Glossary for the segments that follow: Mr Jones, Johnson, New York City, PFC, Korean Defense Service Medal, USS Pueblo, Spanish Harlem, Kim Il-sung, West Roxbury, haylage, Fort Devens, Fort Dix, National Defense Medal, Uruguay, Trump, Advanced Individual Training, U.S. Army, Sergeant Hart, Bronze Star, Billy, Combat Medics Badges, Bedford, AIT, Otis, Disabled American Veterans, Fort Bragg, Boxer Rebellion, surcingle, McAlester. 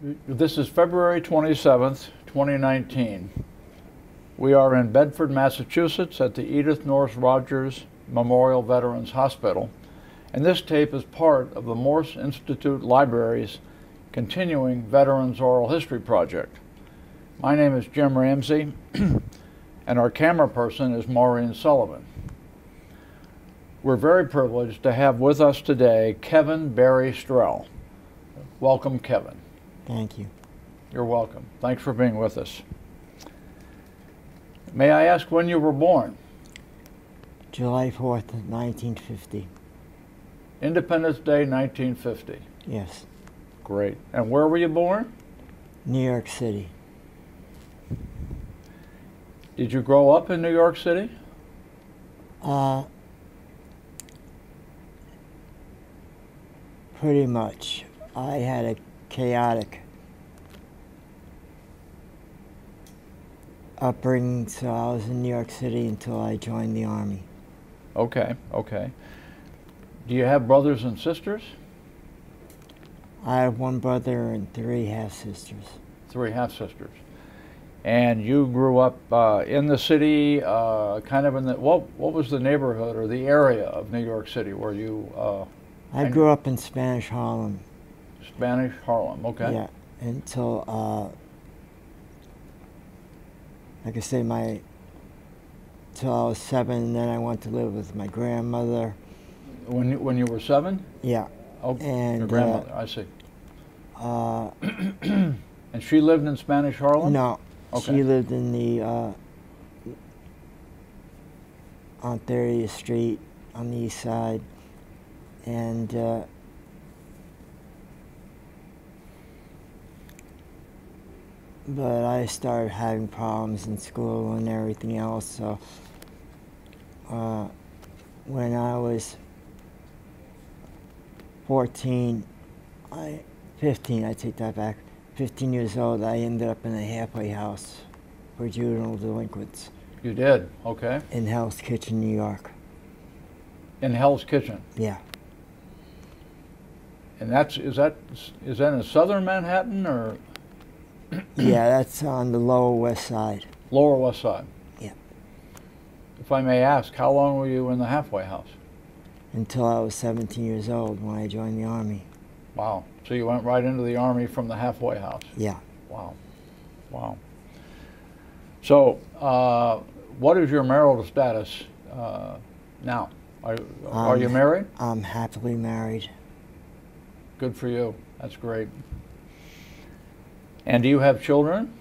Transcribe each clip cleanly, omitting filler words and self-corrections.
This is February 27th, 2019. We are in Bedford, Massachusetts at the Edith North Rogers Memorial Veterans Hospital, and this tape is part of the Morse Institute Library's Continuing Veterans Oral History Project. My name is Jim Ramsey, and our camera person is Maureen Sullivan. We're very privileged to have with us today Kevin Barry Strel. Welcome, Kevin. Thank you. You're welcome. Thanks for being with us. May I ask when you were born? July 4th, 1950. Independence Day, 1950? Yes. Great. And where were you born? New York City. Did you grow up in New York City? Pretty much. I had a chaotic upbringing, so I was in New York City until I joined the Army. Okay, okay. Do you have brothers and sisters? I have one brother and three half-sisters. Three half-sisters. And you grew up in the city, kind of in the, what was the neighborhood or the area of New York City where you... I grew up in Spanish Harlem. Spanish Harlem, okay. Yeah, until... like I say, till I was 7, and then I went to live with my grandmother. When you were 7? Yeah. Oh, and, your grandmother, I see. And she lived in Spanish Harlem? No. Okay. She lived in the, on 30th Street on the east side. And but I started having problems in school and everything else, so when I was 15 years old, I ended up in a halfway house for juvenile delinquents. You did? Okay. In Hell's Kitchen, New York. In Hell's Kitchen? Yeah. And that's, is that in southern Manhattan, or...? Yeah, that's on the Lower West Side. Lower West Side. Yeah. If I may ask, how long were you in the halfway house? Until I was 17 years old when I joined the Army. Wow. So you went right into the Army from the halfway house? Yeah. Wow. Wow. So what is your marital status now? Are you married? I'm happily married. Good for you. That's great. And do you have children?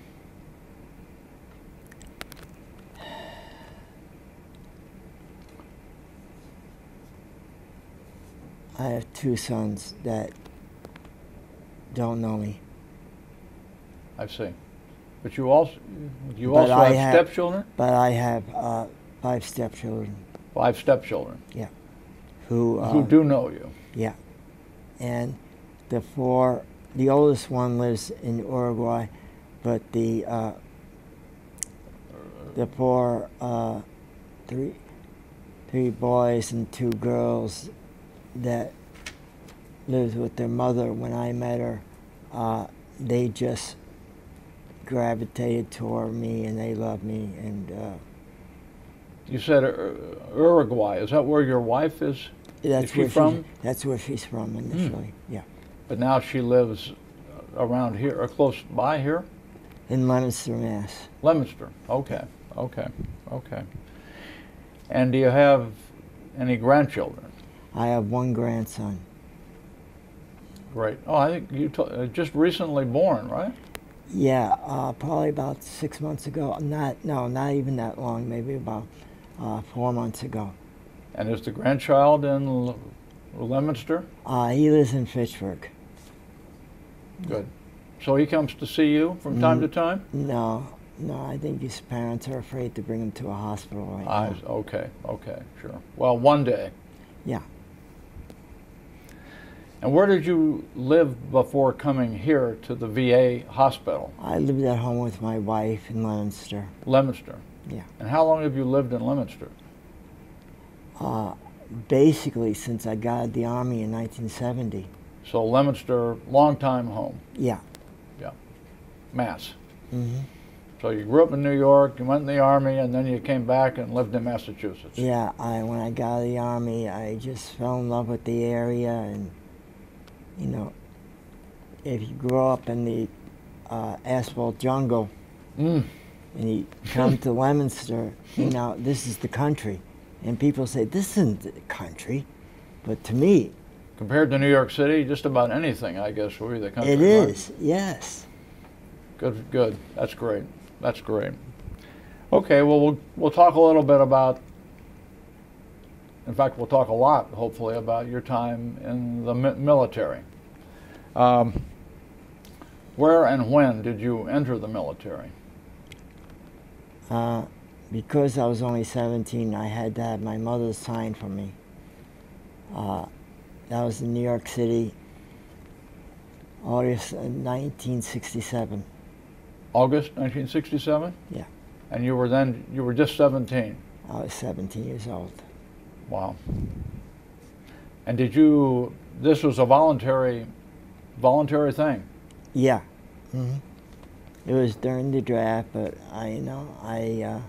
I have two sons that don't know me. I see. But you also have stepchildren? But I have 5 stepchildren. 5 stepchildren? Yeah. Who do know you? Yeah. And the 4... The oldest one lives in Uruguay, but the 4, three boys and 2 girls that lived with their mother when I met her, they just gravitated toward me and they loved me. And you said Uruguay. Is that where your wife is? That's where from? That's where she's from initially. Hmm. Yeah. But now she lives around here, or close by here? In Leominster, Mass. Leominster, okay, okay, okay. And do you have any grandchildren? I have 1 grandson. Great. Oh, I think you just recently born, right? Yeah, probably about 6 months ago. Not even that long, maybe about 4 months ago. And is the grandchild in Leominster? He lives in Fitchburg. Good. So he comes to see you from time to time? No, no. I think his parents are afraid to bring him to a hospital right now. Okay, okay, sure. Well, one day. Yeah. And where did you live before coming here to the VA hospital? I lived at home with my wife in Leominster. Leominster? Yeah. And how long have you lived in Leominster? Basically since I got out of the Army in 1970. So Leominster, long time home. Yeah. Mass. Mm-hmm. So you grew up in New York, you went in the Army, and then you came back and lived in Massachusetts. Yeah, when I got out of the Army, I just fell in love with the area. And, you know, if you grow up in the asphalt jungle, and you come to Leominster, you know, this is the country. And people say, this isn't the country. But to me... Compared to New York City, just about anything, I guess, would be the country. It is, right? Yes. Good, good. That's great. That's great. Okay, well, we'll talk a little bit about, in fact, we'll talk a lot, hopefully, about your time in the military. Where and when did you enter the military? Because I was only 17, I had to have my mother sign for me. That was in New York City, August 1967. August 1967? Yeah. And you were then, you were just 17? I was 17 years old. Wow. And did you, this was a voluntary thing? Yeah. Mm-hmm. It was during the draft, but I, you know, I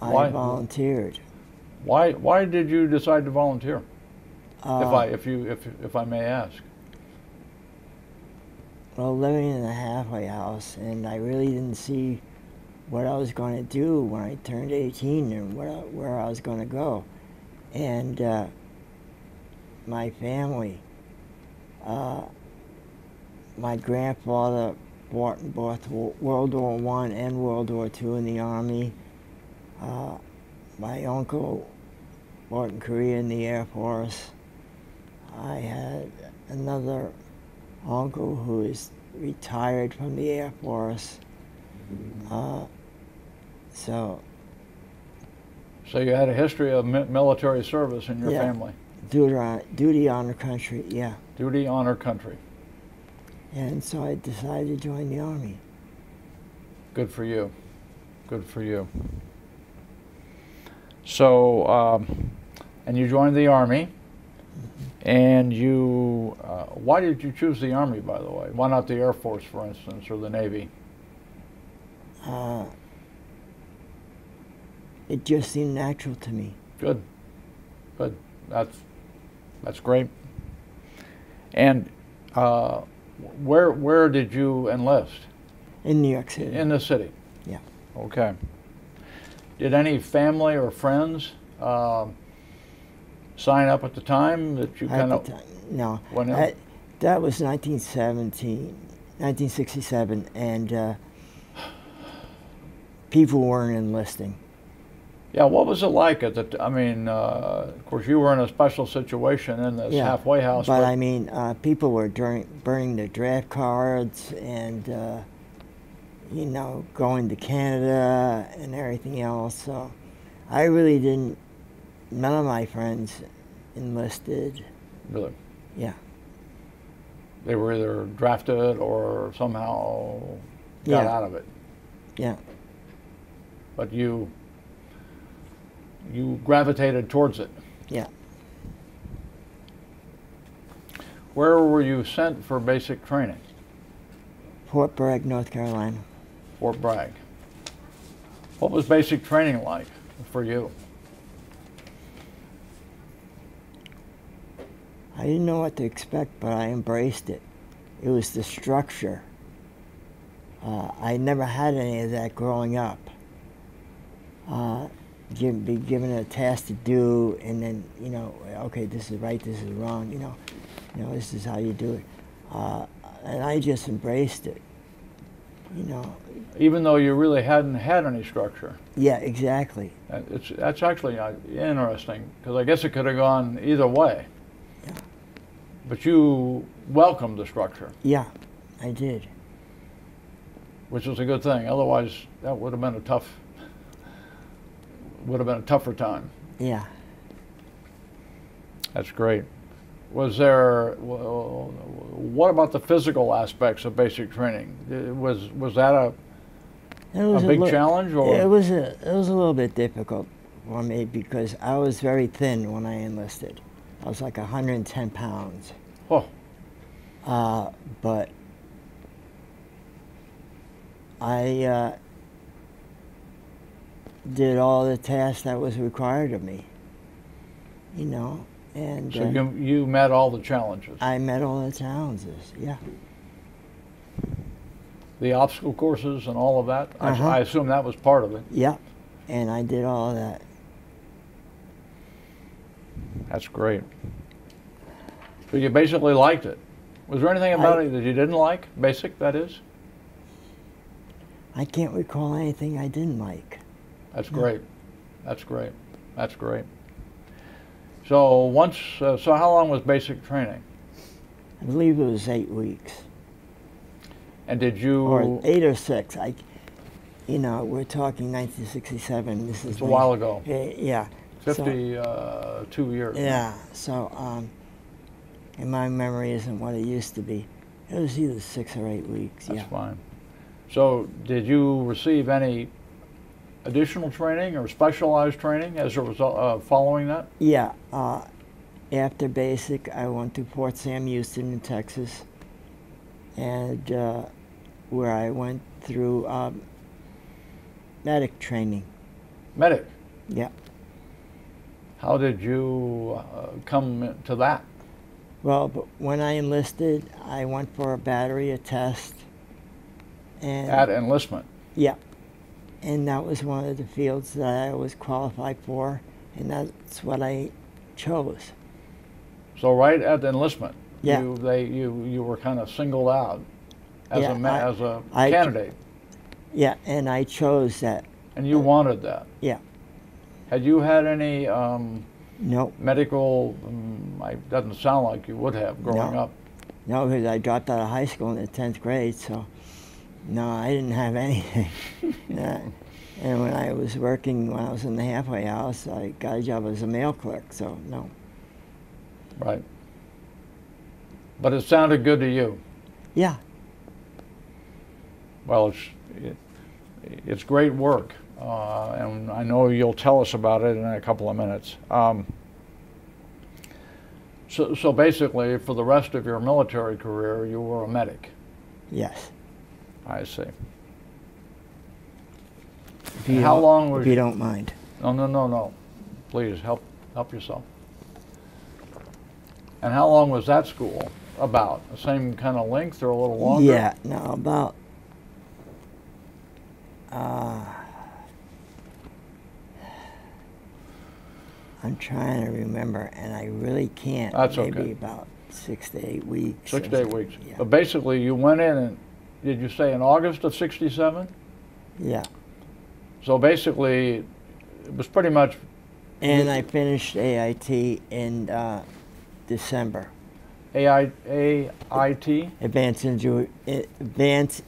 volunteered. Why did you decide to volunteer? If I may ask. Well, living in a halfway house, and I really didn't see what I was going to do when I turned 18 and where I was going to go. And my family, my grandfather fought in both World War I and World War II in the Army. My uncle fought in Korea in the Air Force. I had another uncle who is retired from the Air Force. So you had a history of military service in your family? Duty, honor, country, yeah. Duty, honor, country. And so I decided to join the Army. Good for you. Good for you. So, and you joined the Army, and you, why did you choose the Army, by the way? Why not the Air Force, for instance, or the Navy? It just seemed natural to me. Good. Good. That's great. And where did you enlist? In New York City. In the city? Yeah. Okay. Did any family or friends sign up at the time that you kind of... No. That was 1967, and people weren't enlisting. Yeah, what was it like at the I mean, of course, you were in a special situation in this halfway house. But I mean, people were burning their draft cards and... you know, going to Canada and everything else. So I really didn't, none of my friends enlisted. Really? Yeah. They were either drafted or somehow got out of it. Yeah. But you gravitated towards it. Yeah. Where were you sent for basic training? Fort Bragg, North Carolina. Fort Bragg. What was basic training like for you? I didn't know what to expect, but I embraced it. It was the structure. I never had any of that growing up. Be given a task to do, and then, you know, okay, this is right, this is wrong, you know this is how you do it. And I just embraced it. You know, even though you really hadn't had any structure. Yeah, exactly. That's actually interesting, because I guess it could have gone either way. Yeah. But you welcomed the structure. Yeah, I did. Which was a good thing. Otherwise, that would have been a tougher time. Yeah. That's great. Was there, what about the physical aspects of basic training? Was that a big challenge? Or? It was a little bit difficult for me because I was very thin when I enlisted. I was like 110 pounds. Oh. But I did all the tasks that was required of me, you know. And so you met all the challenges. I met all the challenges, yeah. The obstacle courses and all of that, I assume that was part of it. Yeah, and I did all of that. That's great. So you basically liked it. Was there anything about it that you didn't like? Basic, that is? I can't recall anything I didn't like. That's great. That's great. That's great. So once, so how long was basic training? I believe it was 8 weeks. And did you? Or 8 or 6. You know, we're talking 1967. This is a while ago. Yeah. 52 years. Yeah. So, and my memory isn't what it used to be. It was either 6 or 8 weeks. That's fine. So, did you receive any additional training or specialized training as a result following that? Yeah. After basic, I went to Fort Sam Houston in Texas, and where I went through medic training. Medic? Yeah. How did you come to that? Well, but when I enlisted, I went for a battery, a test. And at enlistment? Yeah. And that was one of the fields that I was qualified for, and that's what I chose. So right at the enlistment, yeah. you were kind of singled out as a candidate. Yeah, and I chose that. And you wanted that. Yeah. Had you had any medical? It doesn't sound like you would have growing up. No, because I dropped out of high school in the 10th grade, so no, I didn't have anything. And when I was working, when I was in the halfway house, I got a job as a mail clerk, so no. Right. But it sounded good to you. Yeah. Well, it's great work. And I know you'll tell us about it in a couple of minutes. So basically, for the rest of your military career, you were a medic. Yes. I see. How long was? If you don't mind. No, no, no, no. Please help yourself. And how long was that school? About the same kind of length, or a little longer? Yeah. No, about. I'm trying to remember, and I really can't. That's okay. Maybe about 6 to 8 weeks. 6 to 8 weeks. Yeah. But basically, you went in, and did you say in August of '67? Yeah. So basically, it was pretty much. And I finished AIT in December. AIT. Advanced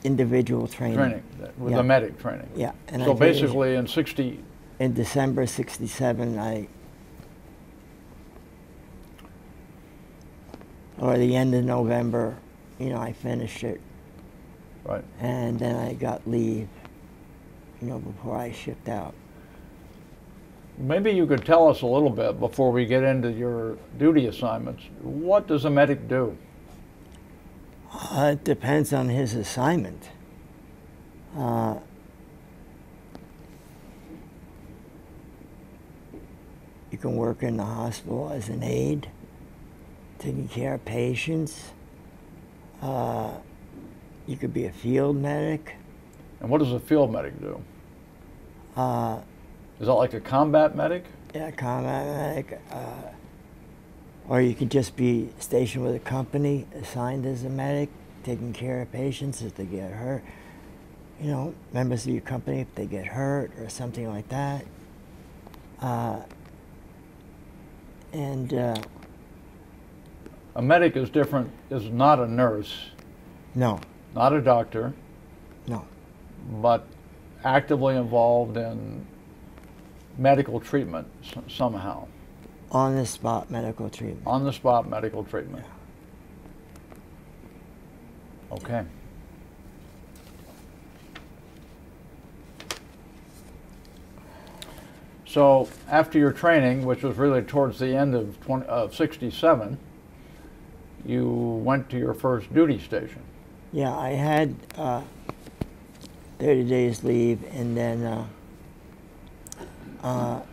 Individual Training. With the medic training. Yeah. And so basically, in '60. In December '67, or the end of November, you know, I finished it. Right. And then I got leave, you know, before I shipped out. Maybe you could tell us a little bit before we get into your duty assignments. What does a medic do? It depends on his assignment. You can work in the hospital as an aide, taking care of patients. You could be a field medic. And what does a field medic do? Is that like a combat medic? Yeah, combat medic. Or you could just be stationed with a company, assigned as a medic, taking care of patients if they get hurt. You know, members of your company if they get hurt or something like that. A medic is different, is not a nurse. No. Not a doctor. No. But actively involved in medical treatment somehow. On the spot medical treatment. On the spot medical treatment. Yeah. Okay. So after your training, which was really towards the end of '67, you went to your first duty station. Yeah, I had 30 days leave, and then well,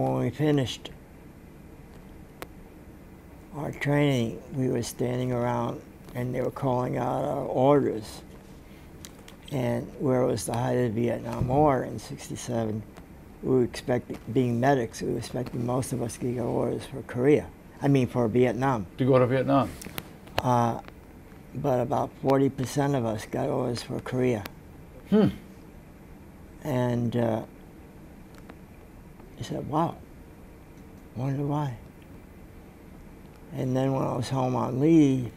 when we finished our training, we were standing around and they were calling out our orders, and where it was the height of the Vietnam War in '67, we were expecting, being medics, we were expecting most of us to get orders for Korea. I mean for Vietnam. To go to Vietnam. But about 40% of us got orders for Korea. Hmm. And I said, wow, wonder why. And then when I was home on leave,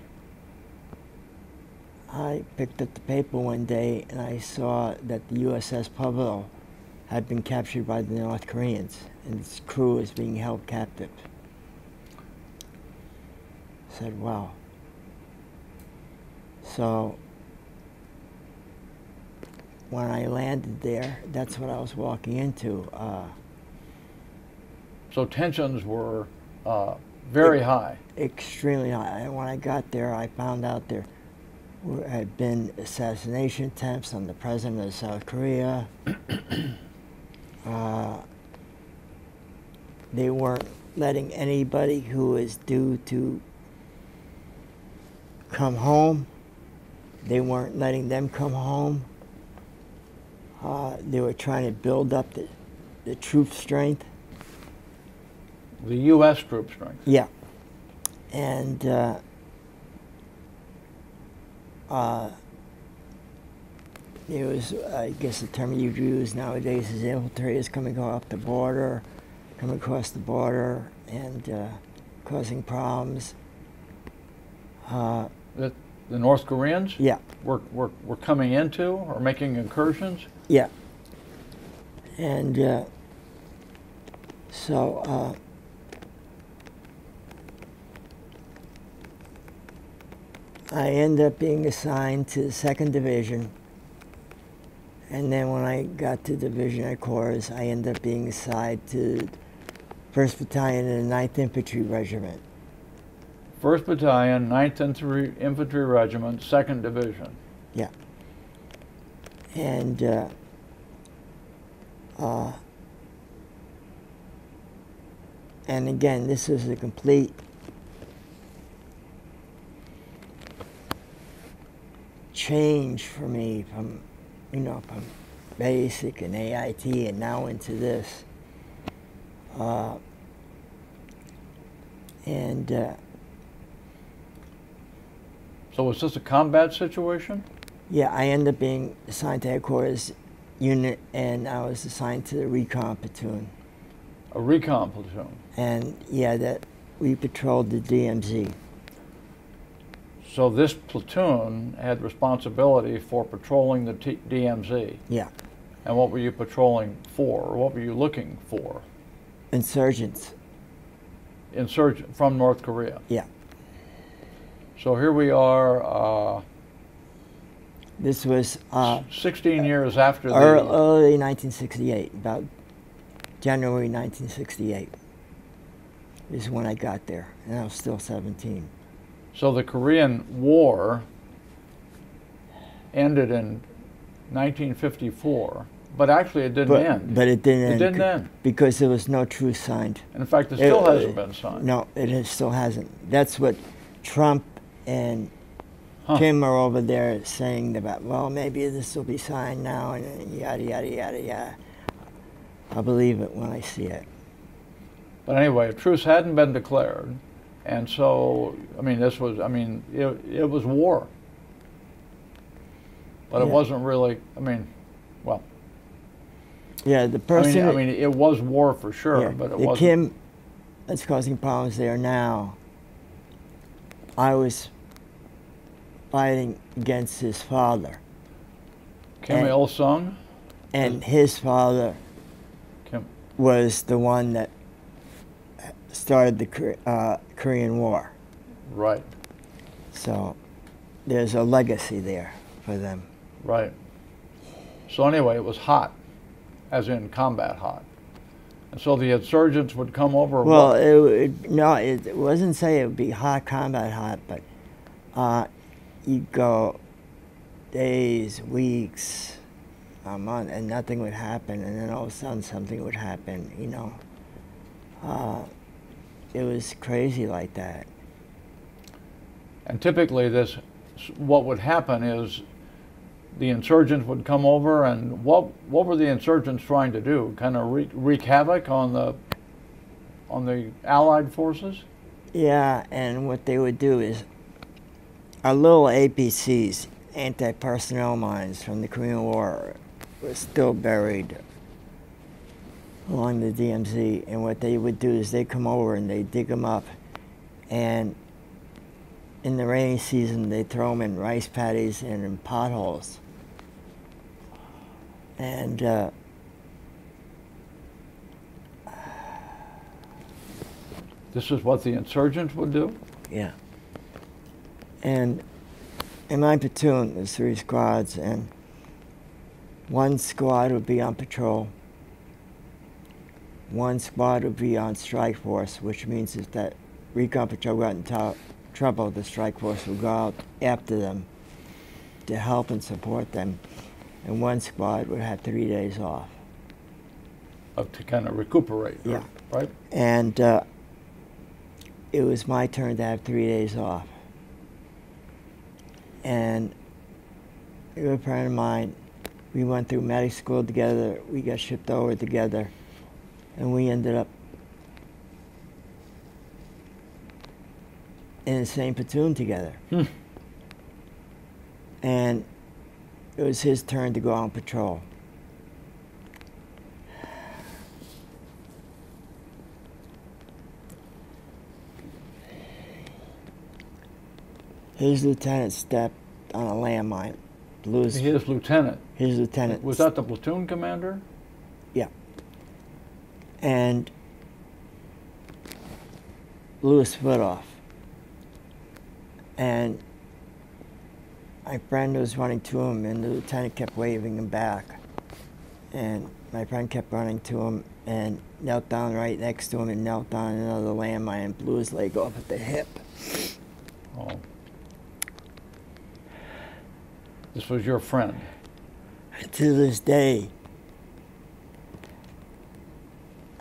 I picked up the paper one day and I saw that the USS Pueblo had been captured by the North Koreans and its crew was being held captive. I said, wow. So when I landed there, that's what I was walking into. So tensions were very high. Extremely high. And when I got there, I found out there had been assassination attempts on the president of South Korea. They weren't letting anybody who was due to come home. They weren't letting them come home. They were trying to build up the troop strength. The U.S. troop strength. Yeah. And it was, I guess the term you use nowadays is infantry is coming up the border, coming across the border and causing problems. The North Koreans? Yeah. Were coming into or making incursions? Yeah. And so I ended up being assigned to the 2nd Division, and then when I got to Division Headquarters, I ended up being assigned to 1st Battalion and the 9th Infantry Regiment. 1st Battalion, 9th Infantry Regiment, 2nd Division. Yeah. And and again, this is a complete change for me from, you know, from basic and AIT and now into this. So was this a combat situation? Yeah, I ended up being assigned to headquarters unit, and I was assigned to the recon platoon. A recon platoon? And yeah, that we patrolled the DMZ. So this platoon had responsibility for patrolling the DMZ? Yeah. And what were you patrolling for, or what were you looking for? Insurgents. Insurgents from North Korea? Yeah. So here we are. This was 16 years after the early 1968, about January 1968 is when I got there, and I was still 17. So the Korean War ended in 1954, but actually it didn't end. But it didn't end. It didn't end. Because there was no truce signed. And in fact, it still hasn't been signed. No, it still hasn't. That's what Trump and Kim are over there saying about, well, maybe this will be signed now, and yada, yada, yada, yada. I believe it when I see it. But anyway, a truce hadn't been declared, and so, I mean, this was, I mean, it was war. But yeah. It wasn't really, I mean, well. Yeah, the person. I mean, it was war for sure, yeah, but it wasn't. Kim that's causing problems there now. I was fighting against his father. Kim Il-sung? And his father was the one that started the Korean War. Right. So there's a legacy there for them. Right. So anyway, it was hot, as in combat hot. And so the insurgents would come over. Well, no, it wasn't say it would be hot, combat hot, but you go days, weeks, a month, and nothing would happen, and then all of a sudden something would happen, you know. It was crazy like that. And typically this, what would happen is the insurgents would come over, and what were the insurgents trying to do? Kind of wreak havoc on the Allied forces? Yeah, and what they would do is our little APCs, anti-personnel mines from the Korean War, were still buried along the DMZ, and what they would do is they'd come over and they'd dig them up, and in the rainy season they'd throw them in rice paddies and in potholes. And this is what the insurgents would do? Yeah. And in my platoon, there's 3 squads, and one squad would be on patrol. One squad would be on strike force, which means if that recon patrol got in trouble, the strike force would go out after them to help and support them. And one squad would have 3 days off. To kind of recuperate, yeah. Right? And it was my turn to have 3 days off. And a good friend of mine, we went through medic school together, we got shipped over together, and we ended up in the same platoon together. And it was his turn to go on patrol. His lieutenant stepped on a landmine. His lieutenant? His lieutenant. Was that the platoon commander? Yeah. And blew his foot off. And my friend was running to him, and the lieutenant kept waving him back. And my friend kept running to him and knelt down right next to him and knelt down another landmine and blew his leg off at the hip. Oh. This was your friend. To this day.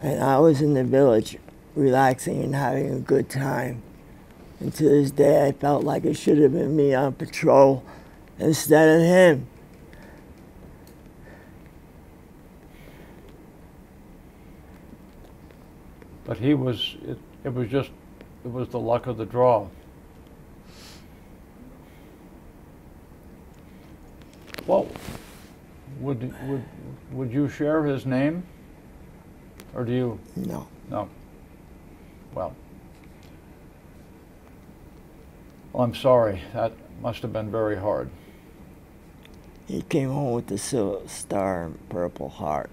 And I was in the village, relaxing and having a good time. And to this day, I felt like it should have been me on patrol instead of him. But he was, it was the luck of the draw. Well, would you share his name, or do you? No. No. Well, I'm sorry. That must have been very hard. He came home with the Silver Star and Purple Heart.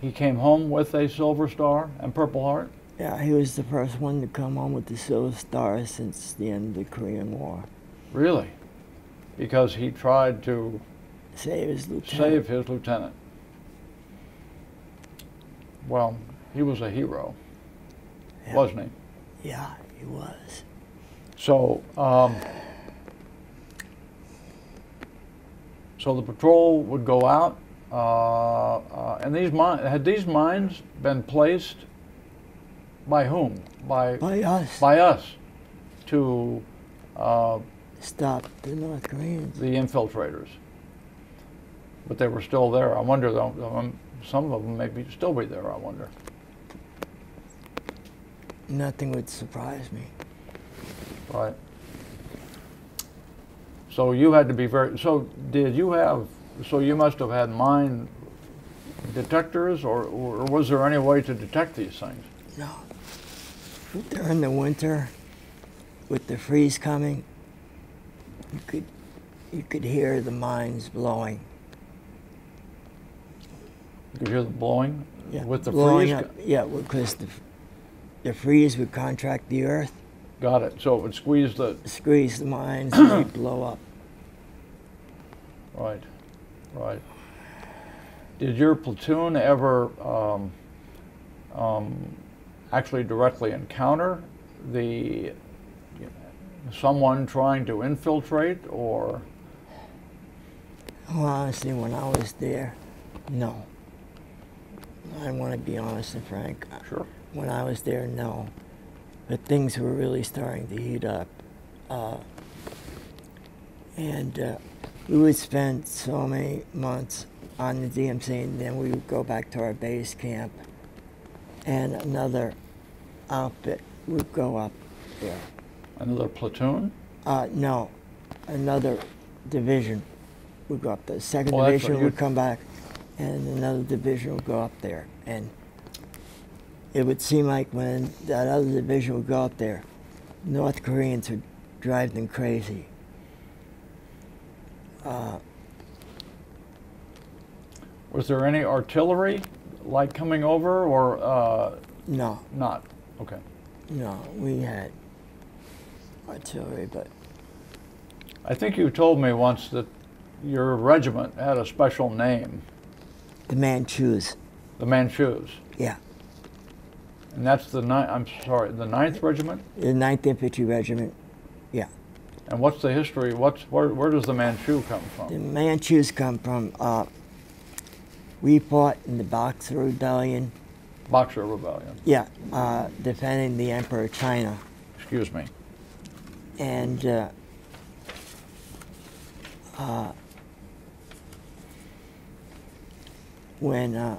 He came home with a Silver Star and Purple Heart? Yeah, he was the first one to come home with the Silver Star since the end of the Korean War. Really? Because he tried to save his lieutenant. Well, he was a hero, yeah. Wasn't he? Yeah, he was. So, so the patrol would go out, and these had these mines been placed by whom? By us. By us to. Stop the North Koreans. The infiltrators. But they were still there. I wonder, though, some of them may be, still be there, I wonder. Nothing would surprise me. Right. So you had to be very, so you must have had mine detectors, or was there any way to detect these things? No. During the winter, with the freeze coming, you could hear the mines blowing. You could hear the blowing? Yeah. With the blowing freeze? Up, yeah, because the freeze would contract the earth. Got it. So it would squeeze the... Squeeze the mines and they'd blow up. Right. Right. Did your platoon ever actually directly encounter the... someone trying to infiltrate, or? Well, honestly, when I was there, no. I want to be honest and frank. Sure. When I was there, no. But things were really starting to heat up. We would spend so many months on the DMZ, and then we would go back to our base camp, and another outfit would go up there. Another platoon? No, another division would go up there. Second Division would come back, and another division would go up there. And it would seem like when that other division would go up there, North Koreans would drive them crazy. Was there any artillery, like, coming over, or no? Not okay. No, we had artillery, but I think you told me once that your regiment had a special name. The Manchus. The Manchus. Yeah. And that's the the 9th Regiment. The 9th Infantry Regiment. Yeah. And what's the history? Where does the Manchu come from? The Manchus come from, we fought in the Boxer Rebellion. Boxer Rebellion. Yeah, defending the Emperor of China. Excuse me. And when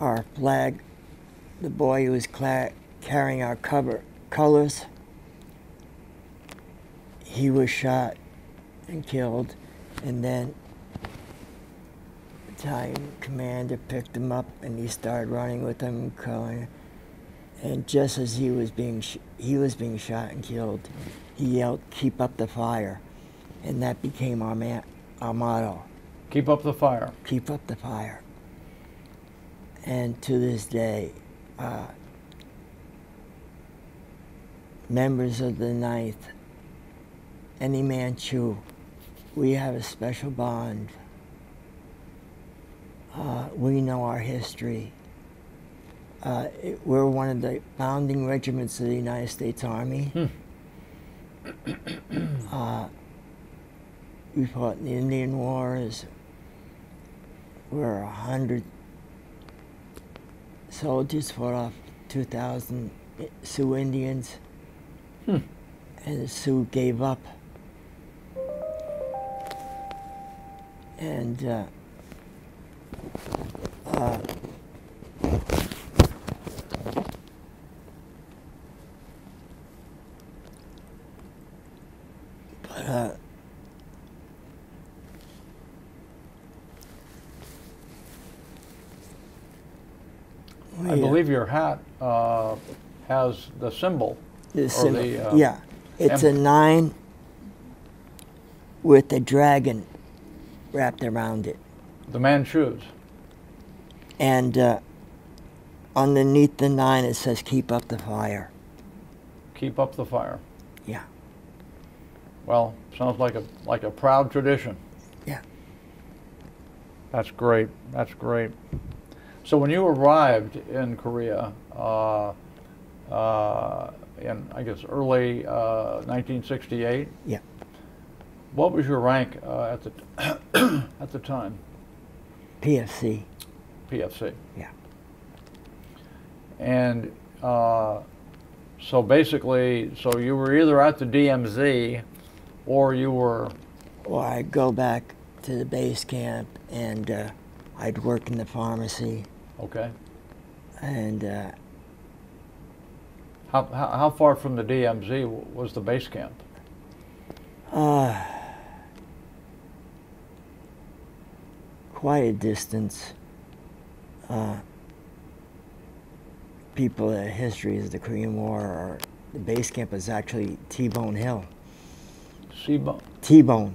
our flag, the boy who was carrying our colors, he was shot and killed, and then the battalion commander picked him up and he started running with him and calling. And just as he was being shot and killed, he yelled, "Keep up the fire," and that became our motto. Keep up the fire. Keep up the fire. And to this day, members of the 9th, any Manchu, we have a special bond. We know our history. We're one of the founding regiments of the United States Army. We fought in the Indian Wars. We're 100 soldiers fought off 2,000 Sioux Indians. And the Sioux gave up. And I believe your hat has the symbol. The, yeah, it's a 9 with a dragon wrapped around it. The Manchus. And underneath the 9 it says, "Keep up the fire." Keep up the fire. Yeah. Well, sounds like a proud tradition. Yeah. That's great. That's great. So when you arrived in Korea, in, I guess, early 1968? Yeah. What was your rank at the time? PFC. PFC. Yeah. And so basically, so you were either at the DMZ or you were... Well, I'd go back to the base camp and I'd work in the pharmacy. Okay. And... How far from the DMZ was the base camp? Quite a distance. People that history is the Korean War, or the base camp is actually T-Bone Hill. C-Bone? T-Bone.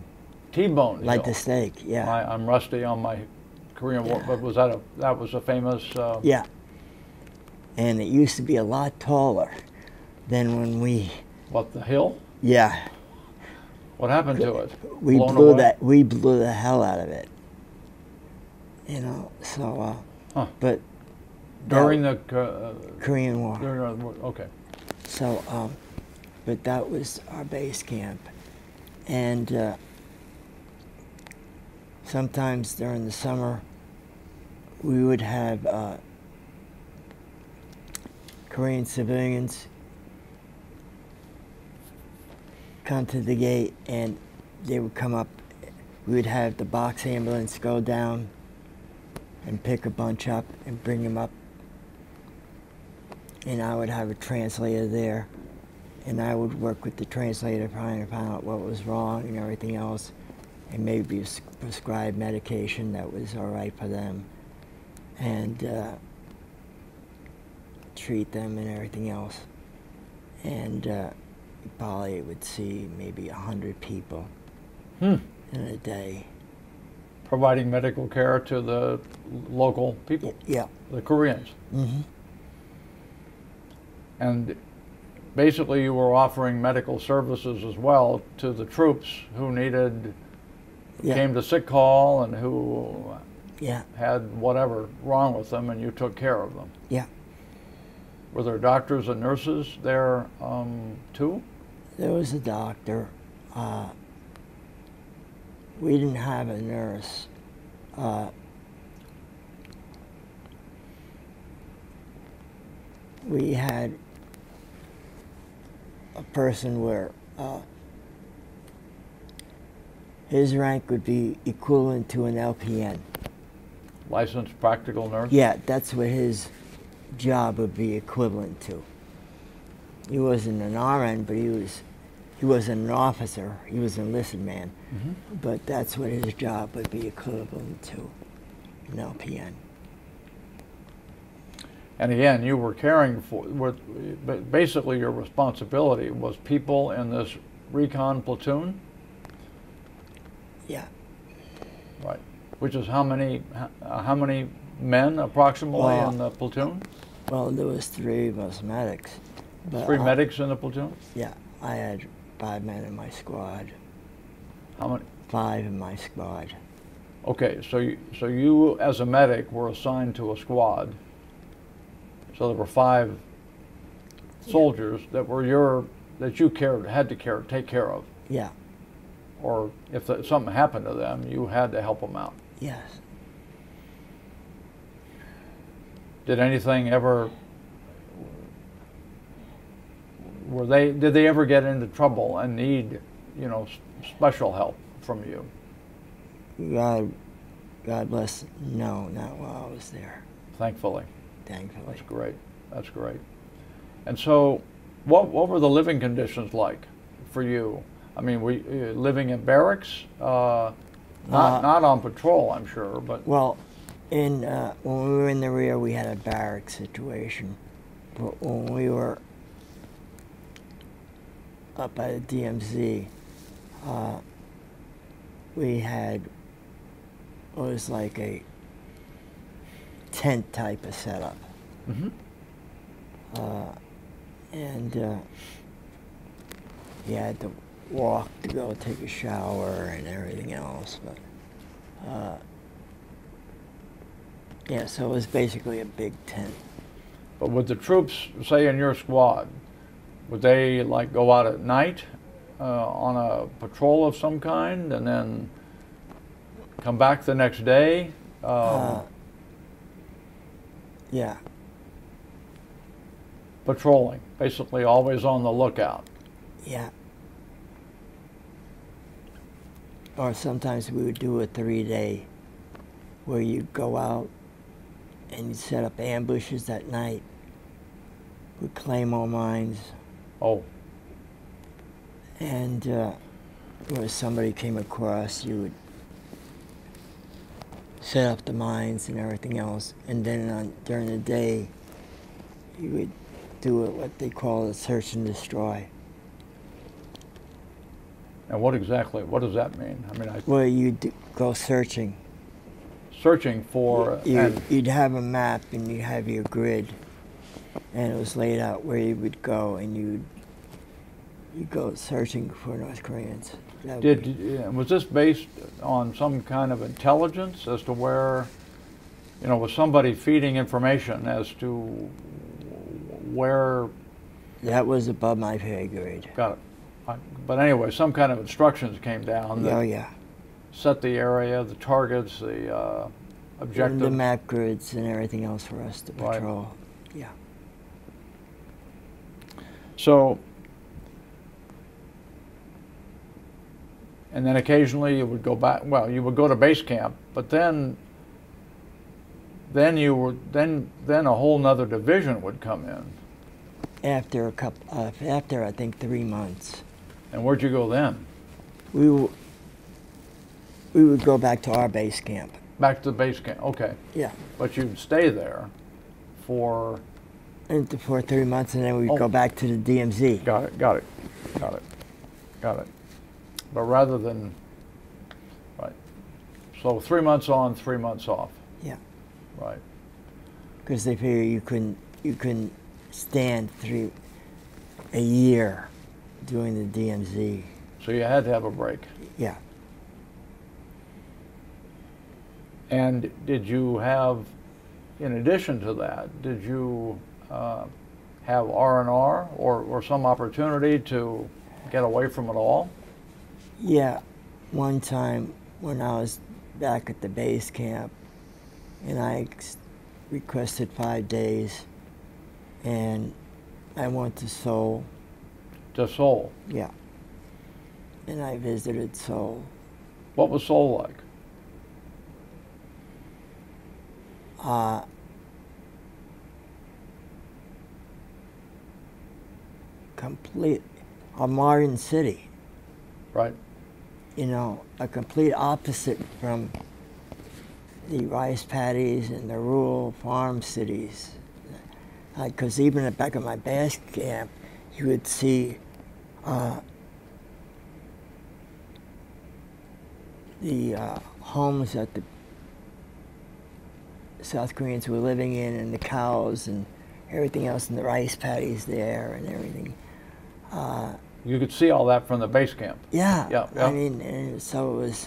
T-Bone Hill. Like the steak, yeah. I'm rusty on my Korean War, but was that was a famous... yeah. And it used to be a lot taller than when we... What, the hill? Yeah. What happened to it? We blew that. We blew the hell out of it. You know, so... But... During the... Korean War. During the War, okay. So, but that was our base camp. And sometimes during the summer, we would have Korean civilians come to the gate, and they would come up. We would have the box ambulance go down and pick a bunch up and bring them up. And I would have a translator there, and I would work with the translator trying to find out what was wrong and everything else, and maybe prescribe medication that was all right for them, and treat them and everything else. And probably would see maybe 100 people in a day. Providing medical care to the local people? Yeah. The Koreans? Mm-hmm. And basically you were offering medical services as well to the troops who needed, came to sick call and who had whatever wrong with them, and you took care of them. Yeah. Were there doctors and nurses there too? There was a doctor. We didn't have a nurse. We had a person where his rank would be equivalent to an LPN. Licensed practical nurse? Yeah, that's what his job would be equivalent to. He wasn't an RN, but he was an officer. He was an enlisted man. Mm-hmm. But that's what his job would be equivalent to, an LPN. And again, you were caring for, but basically your responsibility was people in this recon platoon? Yeah. Right. Which is how many men approximately in the platoon? Well, there was 3 of us medics. But 3 medics in the platoon? Yeah. I had 5 men in my squad. How many? 5 in my squad. Okay, so you as a medic were assigned to a squad. So there were 5 soldiers that were that you had to take care of. Yeah. Or if something happened to them, you had to help them out. Yes. Did anything ever? Did they ever get into trouble and need, you know, special help from you? God bless. No, not while I was there. Thankfully. Thankfully. That's great. That's great. And so, what were the living conditions like for you? I mean, were you living in barracks? Not on patrol, I'm sure, but well, when we were in the rear, we had a barracks situation. But when we were up at the DMZ, we had what was like a tent type of setup. Mm-hmm. You had to walk to go take a shower and everything else, but yeah, so it was basically a big tent. But would the troops, say in your squad, would they like go out at night on a patrol of some kind and then come back the next day? Yeah. Patrolling, basically always on the lookout. Yeah. Or sometimes we would do a 3-day where you'd go out and you'd set up ambushes at night. We'd claim all mines. Oh. And when somebody came across, you would set up the mines and everything else. And then during the day, you would do what they call a search and destroy. And what does that mean? I mean, well, you'd go searching. Searching for... You'd have a map and you'd have your grid, and it was laid out where you would go, and you'd go searching for North Koreans. Was this based on some kind of intelligence as to where, you know, was somebody feeding information as to where... That was above my pay grade. Got it. But anyway, some kind of instructions came down that set the area, the targets, the objectives. And the map grids and everything else for us to patrol. Right. Yeah. So, and then occasionally you would go back, well, you would go to base camp, but then a whole nother division would come in. After a couple, after I think 3 months. And where'd you go then? We would go back to our base camp. Back to the base camp, okay. Yeah. But you'd stay there for? For 3 months, and then we'd go back to the DMZ. Got it, got it, got it, got it. But rather than, right, so 3 months on, 3 months off. Yeah. Right. Because they figure you couldn't stand through a year doing the DMZ. So you had to have a break. Yeah. And did you have, in addition to that, did you have R&R or some opportunity to get away from it all? Yeah, one time when I was back at the base camp, and I requested 5 days, and I went to Seoul. To Seoul? Yeah. And I visited Seoul. What was Seoul like? Complete, a modern city. Right. You know, a complete opposite from the rice paddies and the rural farm cities. Because even at the back of my base camp, you would see the homes that the South Koreans were living in, and the cows and everything else, and the rice paddies there and everything. You could see all that from the base camp. Yeah, yeah, yeah. I mean, and so it was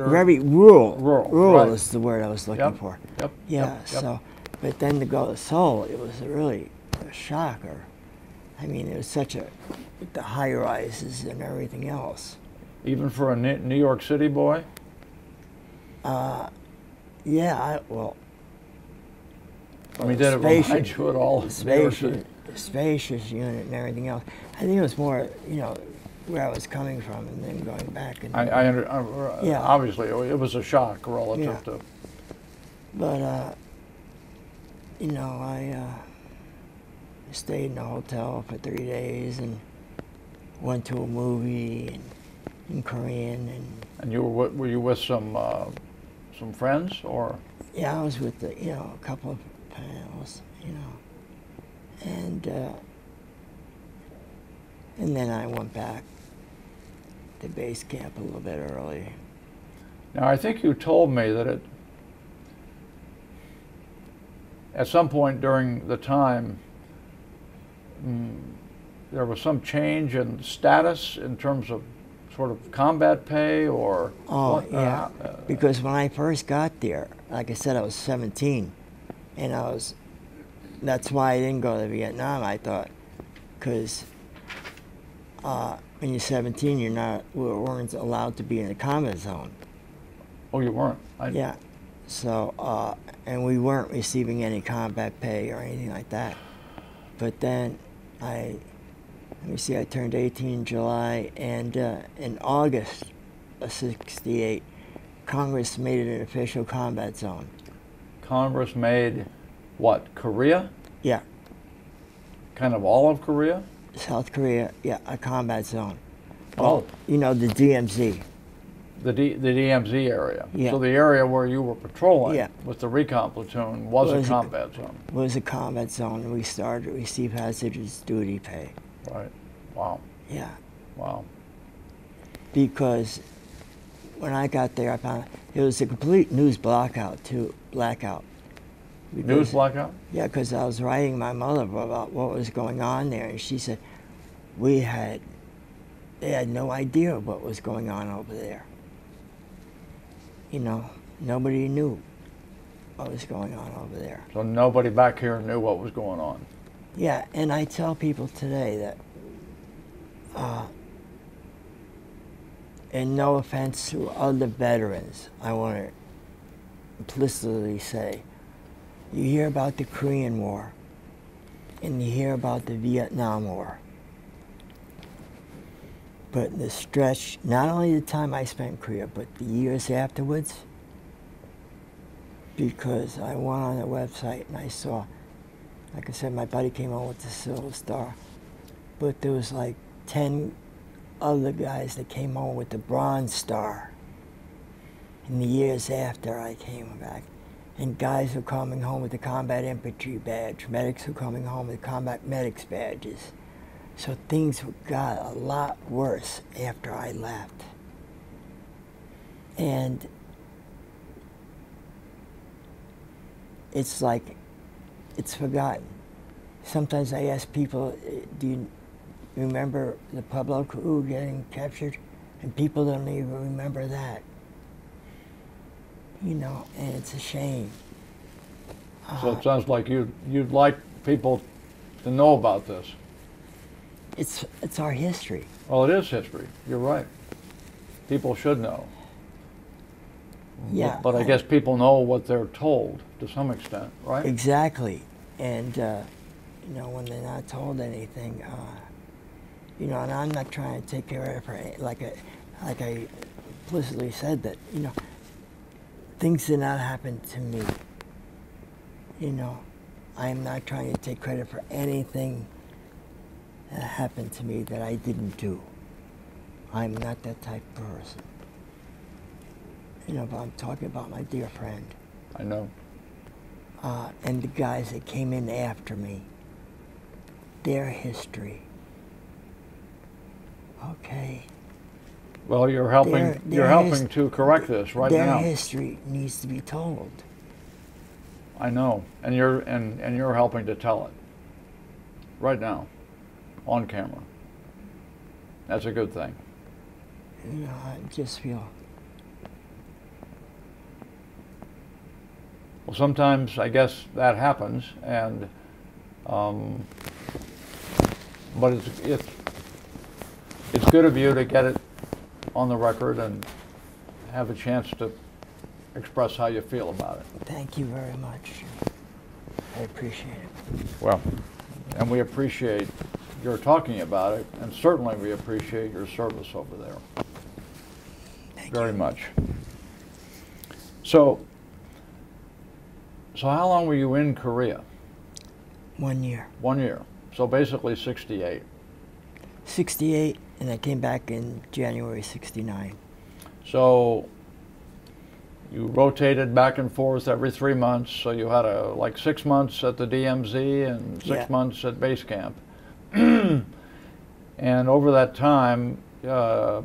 very rural. Rural is the word I was looking for. Yep. Yeah. Yep. So, but then to go to Seoul, it was really a shocker. I mean, it was such a with the high rises and everything else. Even for a New York City boy. Yeah. I mean, did it remind you at all? Spacious unit and everything else. I think it was more, you know, where I was coming from and then going back. And I obviously it was a shock relative to. But you know, I stayed in a hotel for 3 days and went to a movie and in Korean and. And you were you with some friends or? Yeah, I was with a couple of pals, you know. And then I went back to base camp a little bit early. Now I think you told me that at some point during the time there was some change in status in terms of sort of combat pay or. Oh yeah, because when I first got there, like I said, I was 17, and I was. That's why I didn't go to Vietnam, I thought, because when you're 17, we weren't allowed to be in the combat zone. Oh, you weren't? Yeah. So, and we weren't receiving any combat pay or anything like that. But then I turned 18 in July, and in August of '68, Congress made it an official combat zone. Congress made... What, Korea? Yeah. Kind of all of Korea? South Korea, yeah, a combat zone. Oh. You know, the DMZ. The DMZ area. Yeah. So the area where you were patrolling with the recon platoon was a combat zone. Was a combat zone, and we started to receive hazardous duty pay. Right. Wow. Yeah. Wow. Because when I got there, I found it was a complete news blackout, too. News blackout? Yeah, because I was writing my mother about what was going on there, and she said, they had no idea what was going on over there. You know, nobody knew what was going on over there. So nobody back here knew what was going on. Yeah, and I tell people today that and no offense to other veterans, I want to implicitly say, you hear about the Korean War and you hear about the Vietnam War. But the stretch, not only the time I spent in Korea, but the years afterwards, because I went on the website and I saw, like I said, my buddy came on with the Silver Star, but there was like 10 other guys that came on with the Bronze Star in the years after I came back. And guys were coming home with the Combat Infantry badge, medics were coming home with Combat Medics badges. So things got a lot worse after I left. And it's like, it's forgotten. Sometimes I ask people, do you remember the Pueblo Crew getting captured? And people don't even remember that. You know, and it's a shame. So it sounds like you'd like people to know about this. It's our history. Well, it is history. You're right. People should know. Yeah. But I guess people know what they're told to some extent, right? Exactly. And, you know, when they're not told anything, you know, and I'm not trying to take care of it, like I implicitly said that, you know, things did not happen to me. You know, I'm not trying to take credit for anything that happened to me that I didn't do. I'm not that type of person. You know, but I'm talking about my dear friend. I know. And the guys that came in after me, their history. Okay. Well, you're helping. You're helping to correct this right now. Their history needs to be told. I know, and you're helping to tell it right now, on camera. That's a good thing. You know, I just feel. Well, sometimes I guess that happens, and but it's good of you to get it on the record and have a chance to express how you feel about it. Thank you very much. I appreciate it. Well, and we appreciate your talking about it, and certainly we appreciate your service over there. Thank you very much. So how long were you in Korea? 1 year. 1 year. So basically 68. 68, and I came back in January 69. So you rotated back and forth every 3 months. So you had like 6 months at the DMZ and six months at base camp. And over that time, were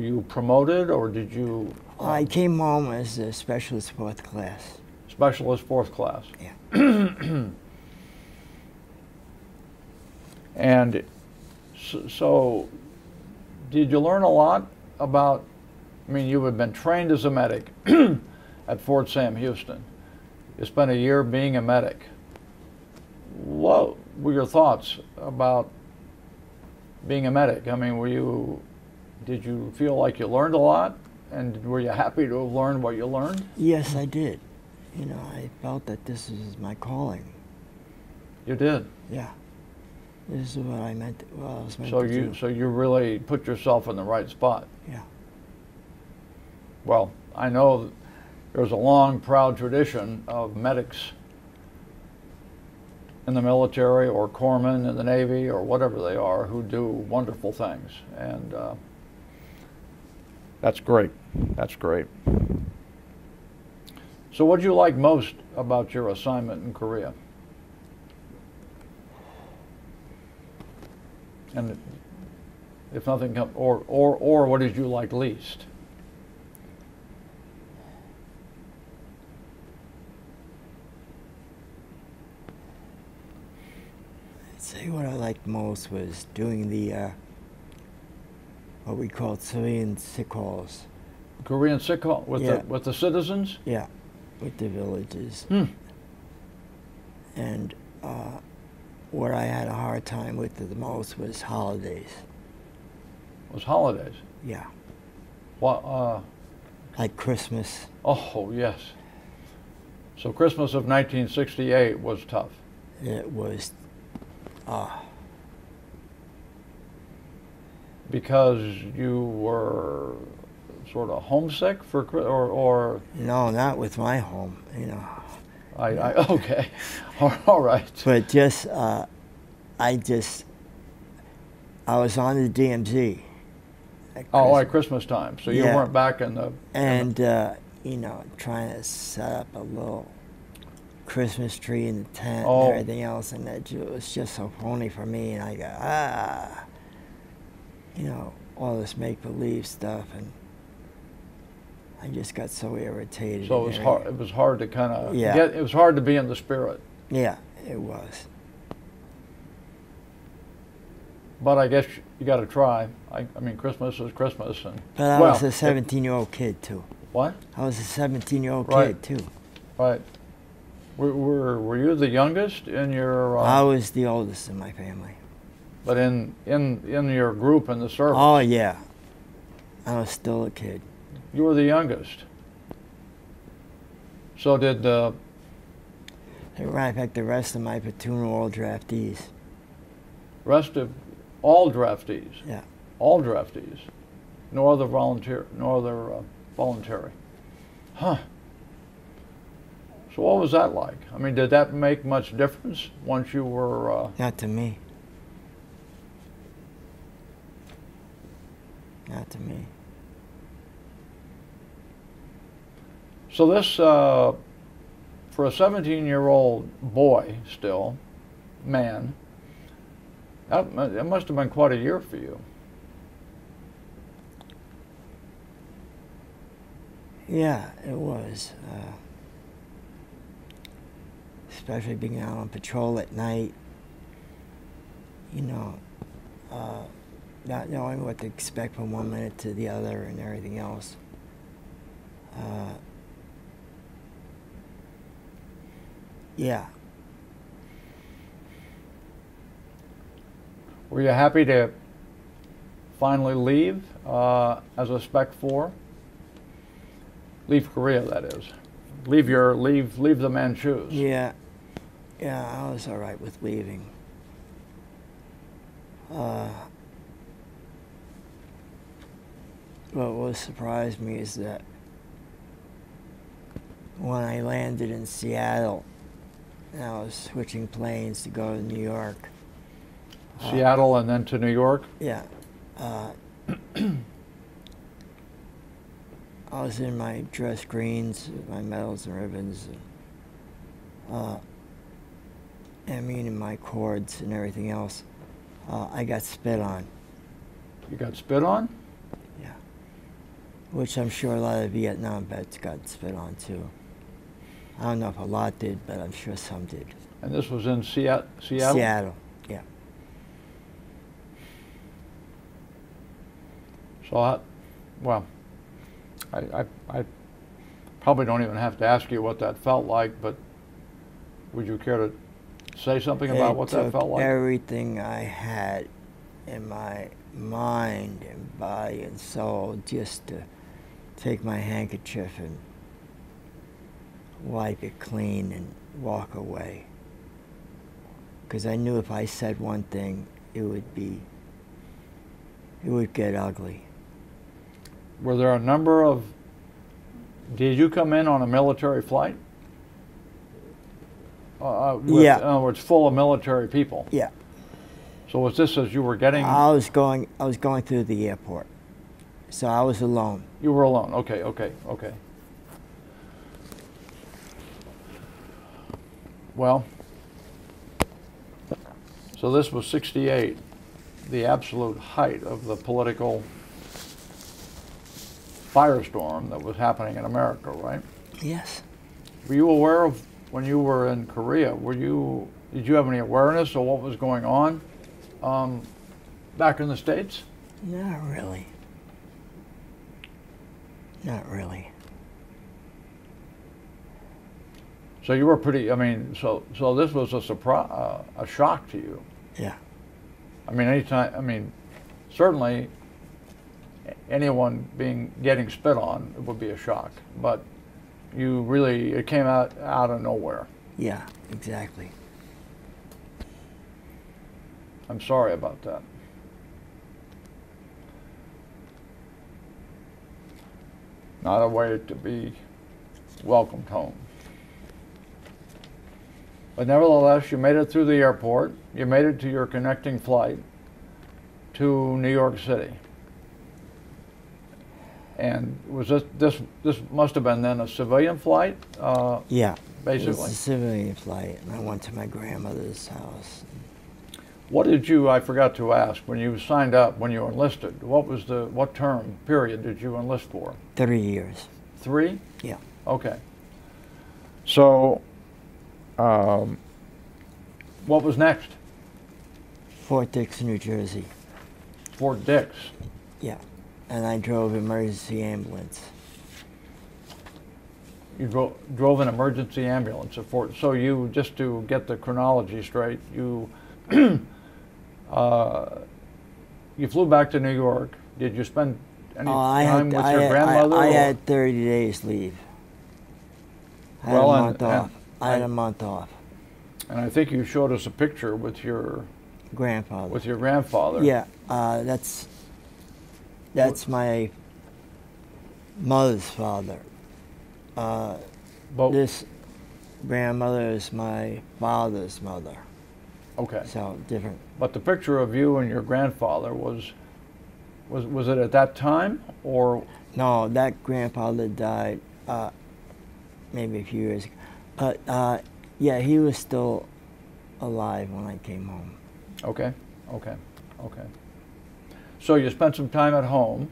you promoted or did you? I came home as a Specialist Fourth Class. Specialist Fourth Class. Yeah. And so, did you learn a lot about? I mean, you had been trained as a medic at Fort Sam Houston. You spent a year being a medic. What were your thoughts about being a medic? I mean, did you feel like you learned a lot? And were you happy to have learned what you learned? Yes, I did. You know, I felt that this is my calling. You did? Yeah. This is what I meant. Well, I was meant to do. So you really put yourself in the right spot. Yeah. Well, I know there's a long, proud tradition of medics in the military or corpsmen in the Navy or whatever they are who do wonderful things. And that's great. That's great. So what did you like most about your assignment in Korea? And if nothing comes, or what did you like least? I'd say what I liked most was doing the what we called civilian sick halls. Korean sick hall with the citizens? Yeah, with the villages. Hmm. And what I had a hard time with the most was holidays. was holidays. Yeah. What? Like Christmas. Oh, yes. So Christmas of 1968 was tough. It was. Because you were sort of homesick for, or no, not with my home, you know. Okay, all right. But just, I was on the DMZ. At Christmas time. So you weren't back in the. You know, trying to set up a little Christmas tree in the tent and everything else, and it was just so phony for me. And I go, you know, all this make-believe stuff, and I just got so irritated. So it was hard. It was hard to kind of. Yeah. It was hard to be in the spirit. Yeah, it was. But I guess you got to try. I mean, Christmas is Christmas, and. But I was a 17-year-old kid too. What? I was a 17-year-old kid too. Right. Were you the youngest in your? I was the oldest in my family. But in your group in the service. Oh yeah, I was still a kid. You were the youngest. So did the. Right back, the rest of my platoon were all draftees. Rest of all draftees. Yeah. All draftees. No other volunteer. No other voluntary. Huh. So what was that like? I mean, did that make much difference once you were? Not to me. Not to me. So this, for a 17-year-old boy still, man, that must have been quite a year for you. Yeah, it was. Especially being out on patrol at night, you know, not knowing what to expect from one minute to the other and everything else. Yeah. Were you happy to finally leave as a Spec 4? Leave Korea, that is. Leave the Manchus. Yeah. Yeah, I was all right with leaving. But what surprised me is that when I landed in Seattle, and I was switching planes to go to New York. Seattle and then to New York? Yeah. I was in my dress greens, my medals and ribbons, and meaning my cords and everything else. I got spit on. You got spit on? Yeah. Which I'm sure a lot of Vietnam vets got spit on too. I don't know if a lot did, but I'm sure some did. And this was in Seattle? Seattle, yeah. So, I probably don't even have to ask you what that felt like, but would you care to say something about what that felt like? Everything I had in my mind and body and soul just to take my handkerchief and wipe it clean and walk away. Because I knew if I said one thing, it would get ugly. Were there a number of, did you come in on a military flight? Yeah. In other words, full of military people. Yeah. So was this as you were getting? I was going through the airport. So I was alone. You were alone, okay. Well, so this was 68, the absolute height of the political firestorm that was happening in America, right? Yes. Were you aware of, when you were in Korea, did you have any awareness of what was going on back in the States? Not really. Not really. So you were pretty, I mean, so this was a surprise, a shock to you. Yeah. I mean, certainly anyone getting spit on would be a shock, but you really, it came out of nowhere. Yeah, exactly. I'm sorry about that. Not a way to be welcomed home. But nevertheless, you made it through the airport. You made it to your connecting flight to New York City. And was this must have been then a civilian flight? Yeah, basically. It was a civilian flight, and I went to my grandmother's house. What did you, I forgot to ask, when you signed up, when you enlisted, what term period did you enlist for? 3 years. 3? Yeah. Okay. So, what was next? Fort Dix, New Jersey. Fort Dix? Yeah. And I drove emergency ambulance. You drove an emergency ambulance at Fort. So you, just to get the chronology straight, you you flew back to New York. Did you spend any time with your grandmother? I had 30 days leave. I had a month off. I had a month off. And I think you showed us a picture with your grandfather. With your grandfather. Yeah, that's my mother's father. This grandmother is my father's mother. Okay. So different. But the picture of you and your grandfather was it at that time or? No, that grandfather died maybe a few years ago. Yeah, he was still alive when I came home. Okay, okay, okay. So you spent some time at home,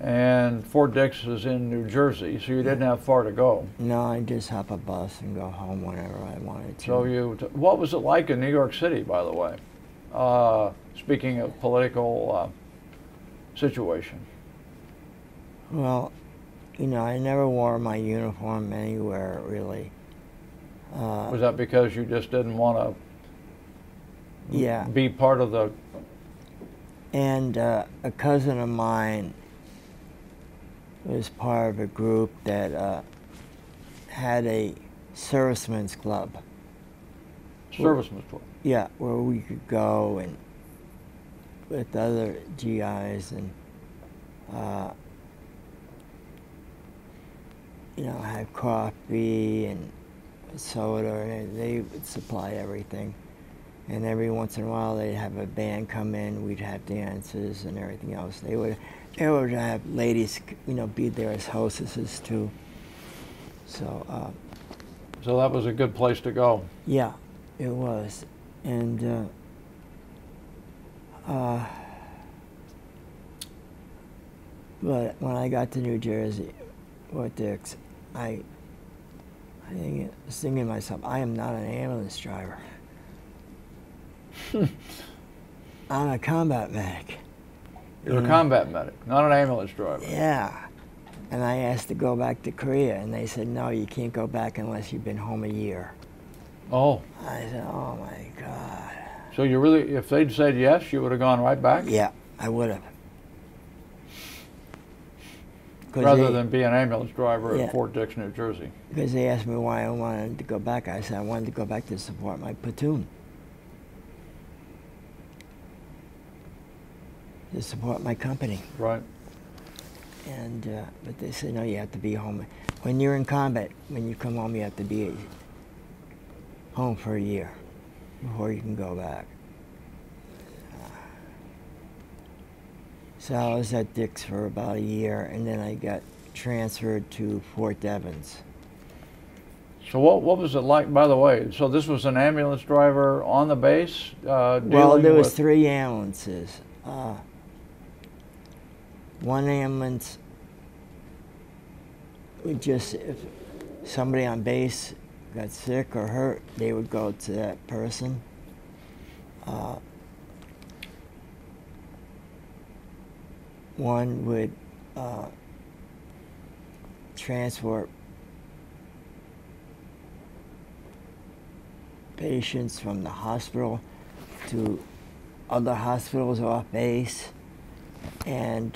and Fort Dix is in New Jersey, so you didn't have far to go. No, I just hop a bus and go home whenever I wanted to. So you, what was it like in New York City, by the way? Speaking of political situation. Well, you know, I never wore my uniform anywhere, really. Was that because you just didn't want to be part of the... And a cousin of mine was part of a group that had a servicemen's club. Servicemen's club? Yeah, where we could go and with other GIs and, you know, have coffee and soda, and they would supply everything. And every once in a while, they'd have a band come in. We'd have dances and everything else. They would have ladies, you know, be there as hostesses too. So. So that was a good place to go. Yeah, it was, and but when I got to New Jersey, Fort Dix, I was thinking to myself, I am not an ambulance driver. I'm a combat medic. You're a combat medic, not an ambulance driver. Yeah. And I asked to go back to Korea, and they said, no, you can't go back unless you've been home a year. Oh. I said, oh, my God. So you really, if they'd said yes, you would have gone right back? Yeah, I would have. Rather than be an ambulance driver at Fort Dix, New Jersey. Because they asked me why I wanted to go back. I said, I wanted to go back to support my platoon. To support my company. Right. And, but they said, no, you have to be home. When you're in combat, when you come home, you have to be home for a year before you can go back. So I was at Dix for about a year, and then I got transferred to Fort Devens. So what was it like, by the way? So this was an ambulance driver on the base? Well, there was 3 ambulances. One ambulance would just, if somebody on base got sick or hurt, they would go to that person. One would transport patients from the hospital to other hospitals off base. and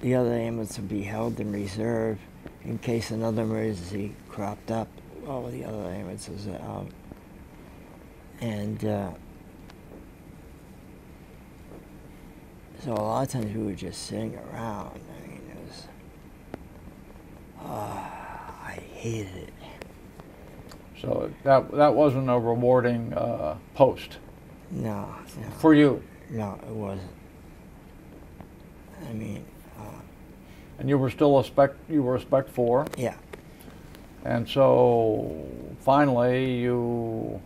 the other ambulance would be held in reserve in case another emergency cropped up. All of the other ambulances are out. And so a lot of times we were just sitting around. I mean, it was, I hated it. So that wasn't a rewarding post. No, no. For you? No, it wasn't. I mean. And you were still a spec. You were a spec 4. Yeah. And so finally, you,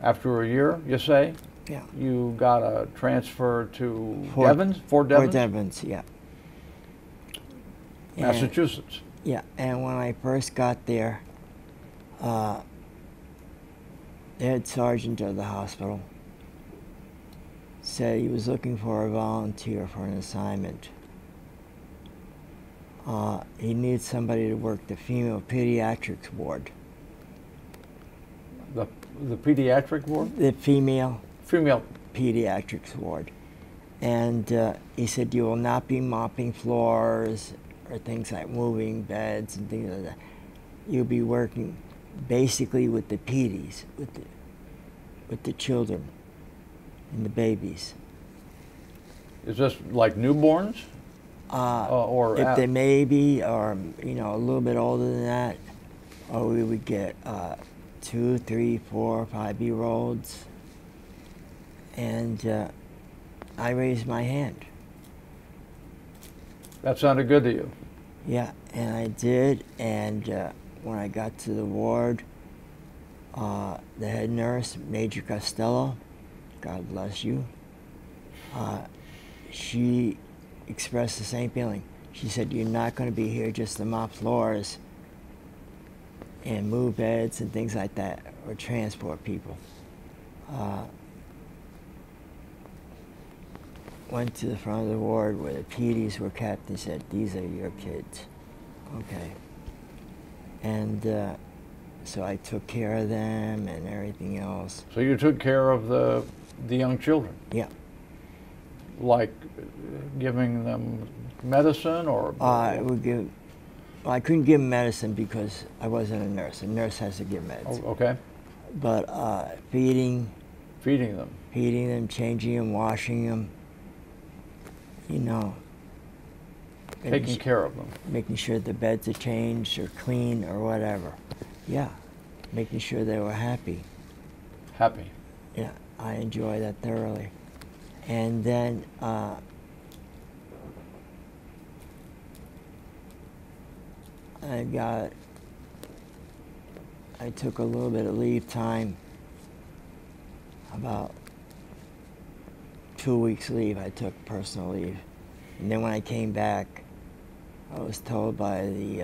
after a year, you say. Yeah. You got a transfer to Devens, Fort Devens. Fort Devens, yeah. Massachusetts. And, yeah, and when I first got there. The head sergeant of the hospital said he was looking for a volunteer for an assignment. He needed somebody to work the female pediatrics ward. The pediatric ward? The female. Female. Pediatrics ward. And he said, you will not be mopping floors or things like moving beds and things like that. You'll be working basically with the PDs, with the children and the babies. Is this like newborns? Or if they may be, or you know, a little bit older than that, or we would get 2, 3, 4, 5-year-olds, and I raised my hand. That sounded good to you. Yeah, and I did, and. When I got to the ward, the head nurse, Major Costello, God bless you, she expressed the same feeling. She said, you're not going to be here just to mop floors and move beds and things like that, or transport people. Went to the front of the ward where the PDs were kept and said, these are your kids. Okay. And so I took care of them and everything else. So you took care of the young children? Yeah. Like giving them medicine or? I would give, well, I couldn't give them medicine because I wasn't a nurse. A nurse has to give medicine. Oh, okay. But feeding. Feeding them? Feeding them, changing them, washing them, you know. Taking care of them. Making sure the beds are changed or clean or whatever. Yeah. Making sure they were happy. Happy. Yeah. I enjoy that thoroughly. And then I took a little bit of leave time, about 2 weeks leave. I took personal leave. And then when I came back, I was told by the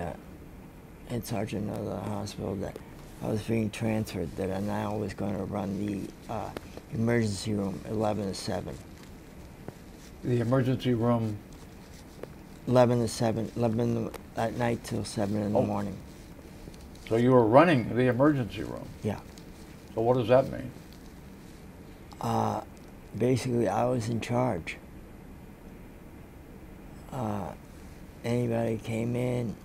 head sergeant of the hospital that I was being transferred, that I now was going to run the emergency room 11 to 7. The emergency room? 11 to 7, 11 at night till 7 in the morning. So you were running the emergency room? Yeah. So what does that mean? Basically, I was in charge. Anybody came in,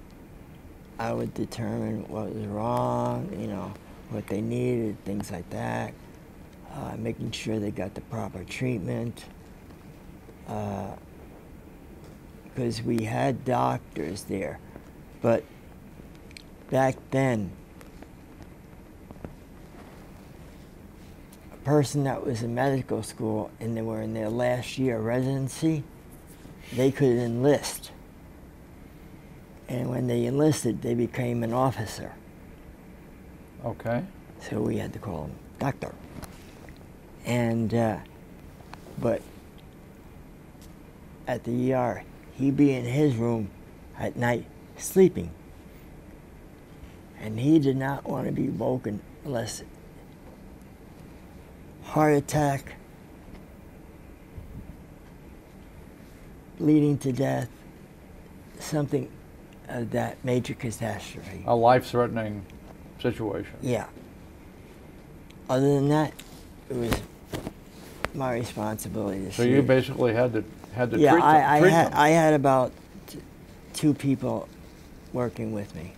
I would determine what was wrong, you know, what they needed, things like that, making sure they got the proper treatment. Because we had doctors there, but back then, a person that was in medical school and they were in their last year of residency, they could enlist. And when they enlisted, they became an officer. Okay. So we had to call him doctor. And, but at the ER, he'd be in his room at night sleeping. And he did not want to be woken unless heart attack, bleeding to death, something of that major catastrophe. A life-threatening situation. Yeah. Other than that, it was my responsibility to see. So you basically had to had to treat them. I had about two people working with me.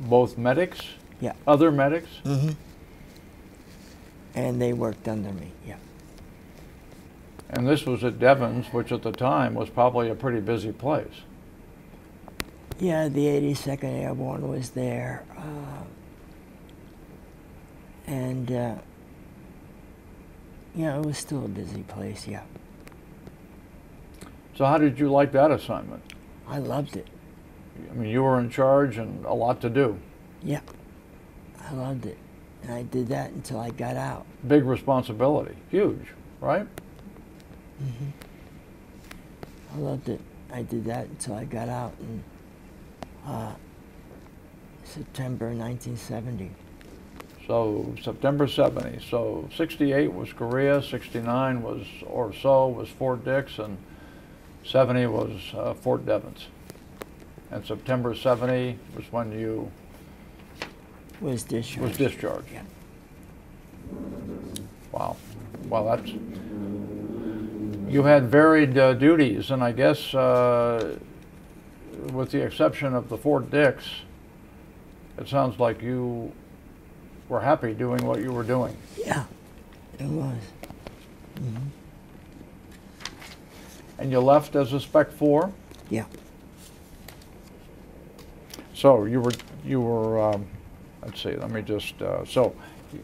Both medics? Yeah. Other medics? Mm-hmm. And they worked under me, yeah. And this was at Devens, which at the time was probably a pretty busy place. Yeah, the 82nd Airborne was there. Yeah, it was still a busy place, yeah. So how did you like that assignment? I loved it. I mean, you were in charge and a lot to do. Yeah, I loved it. And I did that until I got out. Big responsibility, huge, right? Mm-hmm. I loved it. I did that until I got out in September 1970. So September 70. So 68 was Korea, 69 was or so was Fort Dix, and 70 was Fort Devens. And September 70 was when you was discharged. Yeah. Wow. Well, that's you had varied duties, and I guess with the exception of the Fort Dix, it sounds like you were happy doing what you were doing. Yeah, it was. Mm-hmm. And you left as a Spec 4? Yeah. So you were let's see, let me just, so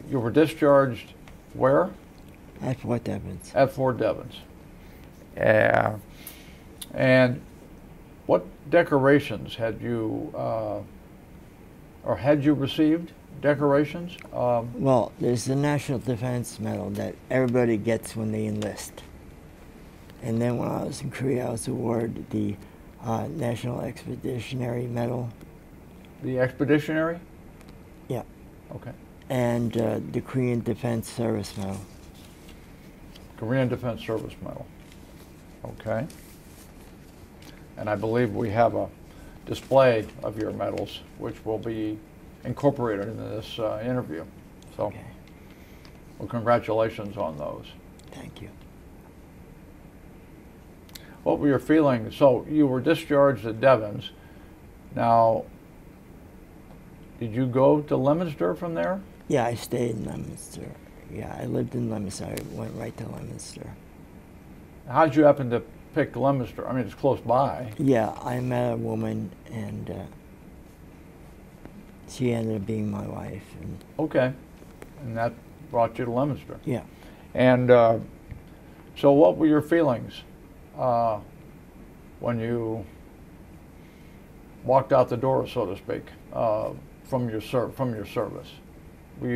you were discharged where? At Fort Devens. At Fort Devens. Yeah. And what decorations had you, or had you received? Decorations? Well, there's the National Defense Medal that everybody gets when they enlist. And then when I was in Korea, I was awarded the National Expeditionary Medal. The Expeditionary? Yeah. Okay. And the Korean Defense Service Medal. Korean Defense Service Medal. Okay. And I believe we have a display of your medals, which will be incorporated in this interview. So, okay. Well, congratulations on those. Thank you. What were your feelings? So, you were discharged at Devens. Now, did you go to Leominster from there? Yeah, I stayed in Leominster. Yeah, I lived in Leominster. I went right to Leominster. How'd you happen to pick Leominster? I mean, it's close by. Yeah, I met a woman, and she ended up being my wife. And okay, and that brought you to Leominster. Yeah. And so what were your feelings when you walked out the door, so to speak, from your service? Were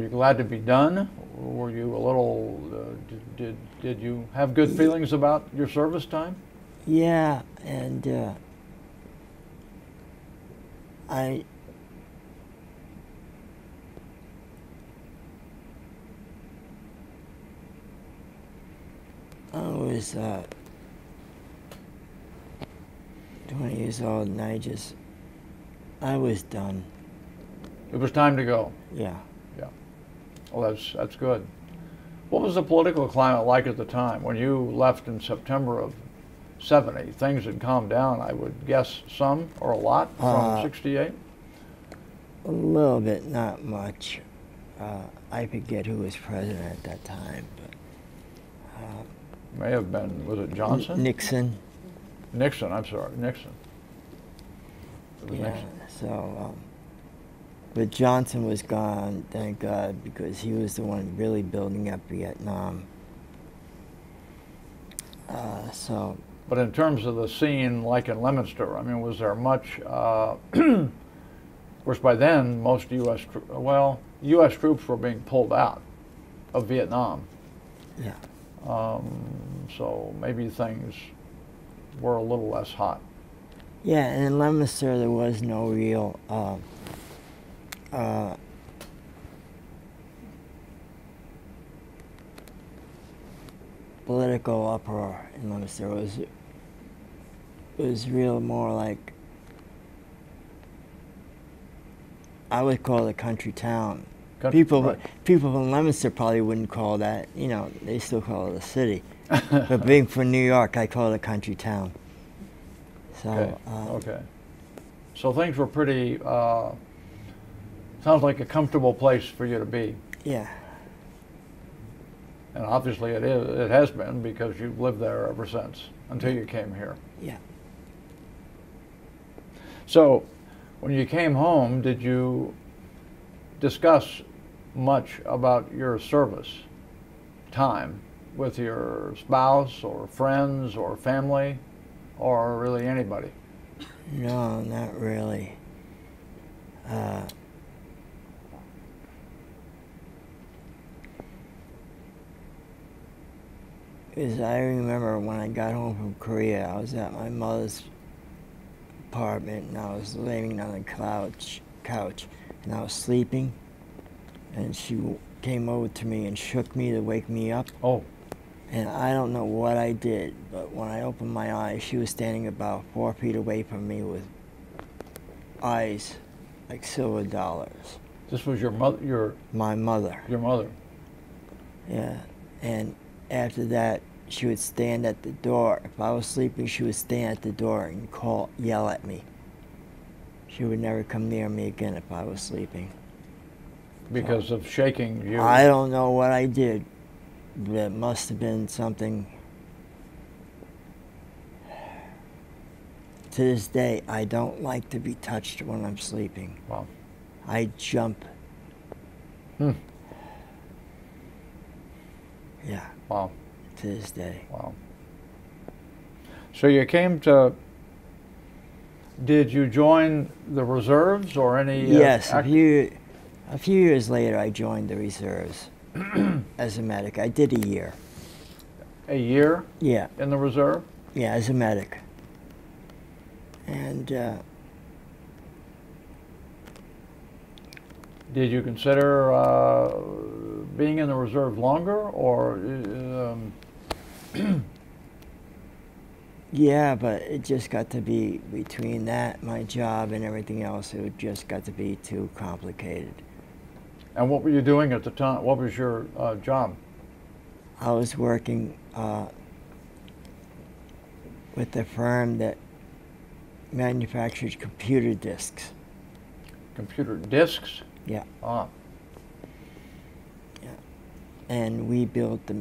you glad to be done? Were you a little, did you have good feelings about your service time? Yeah, and I was 20 years old, and I was done. It was time to go. Yeah. Yeah. Well, that's good. What was the political climate like at the time? When you left in September of 70, things had calmed down, I would guess, some or a lot from 68? A little bit, not much. I forget who was president at that time, but may have been, was it Johnson? Nixon. Nixon, I'm sorry, Nixon. It was Nixon. So, but Johnson was gone, thank God, because he was the one really building up Vietnam. So. But in terms of the scene, like in Leominster, I mean, was there much, of course, by then, most U.S. troops were being pulled out of Vietnam. Yeah. So maybe things were a little less hot. Yeah, and in Leominster, there was no real political uproar in Leominster. It was real more like, I would call it a country town. People from Leominster probably wouldn't call that, you know, they still call it a city. But being from New York, I call it a country town. So, okay. So things were pretty, sounds like a comfortable place for you to be. Yeah. And obviously it is, it has been, because you've lived there ever since, until you came here. Yeah. So, when you came home, did you discuss much about your service time with your spouse or friends or family or really anybody? No, not really. Because I remember when I got home from Korea, I was at my mother's apartment and I was laying on the couch and I was sleeping, and she came over to me and shook me to wake me up. Oh. And I don't know what I did, but when I opened my eyes, she was standing about 4 feet away from me with eyes like silver dollars. This was your mother? My mother. Your mother. Yeah. And after that, she would stand at the door. If I was sleeping, she would stand at the door and yell at me. She would never come near me again if I was sleeping. Because of shaking you? I don't know what I did. That must have been something. To this day, I don't like to be touched when I'm sleeping. Wow. I jump. Hmm. Yeah. Wow. To this day. Wow. So you came to, did you join the reserves or any? Yes, a few years later I joined the reserves. As a medic. I did a year. A year? Yeah. In the reserve? Yeah, as a medic. And did you consider being in the reserve longer, or? Yeah, but it just got to be, between that, my job, and everything else, it just got to be too complicated. And what were you doing at the time? What was your job? I was working with a firm that manufactured computer disks. Computer disks? Yeah. Ah. Yeah. And we built the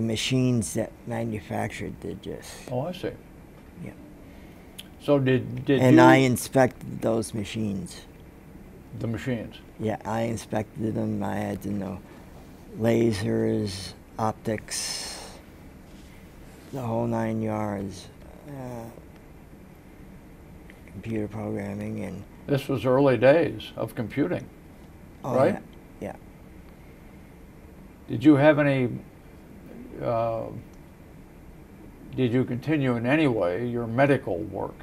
machines that manufactured the disks. Oh, I see. Yeah. So did you... And I inspected those machines. The machines? Yeah, I inspected them. I had to know lasers, optics, the whole 9 yards, computer programming, and... This was early days of computing, right? Yeah, yeah. Did you have any... did you continue in any way your medical work?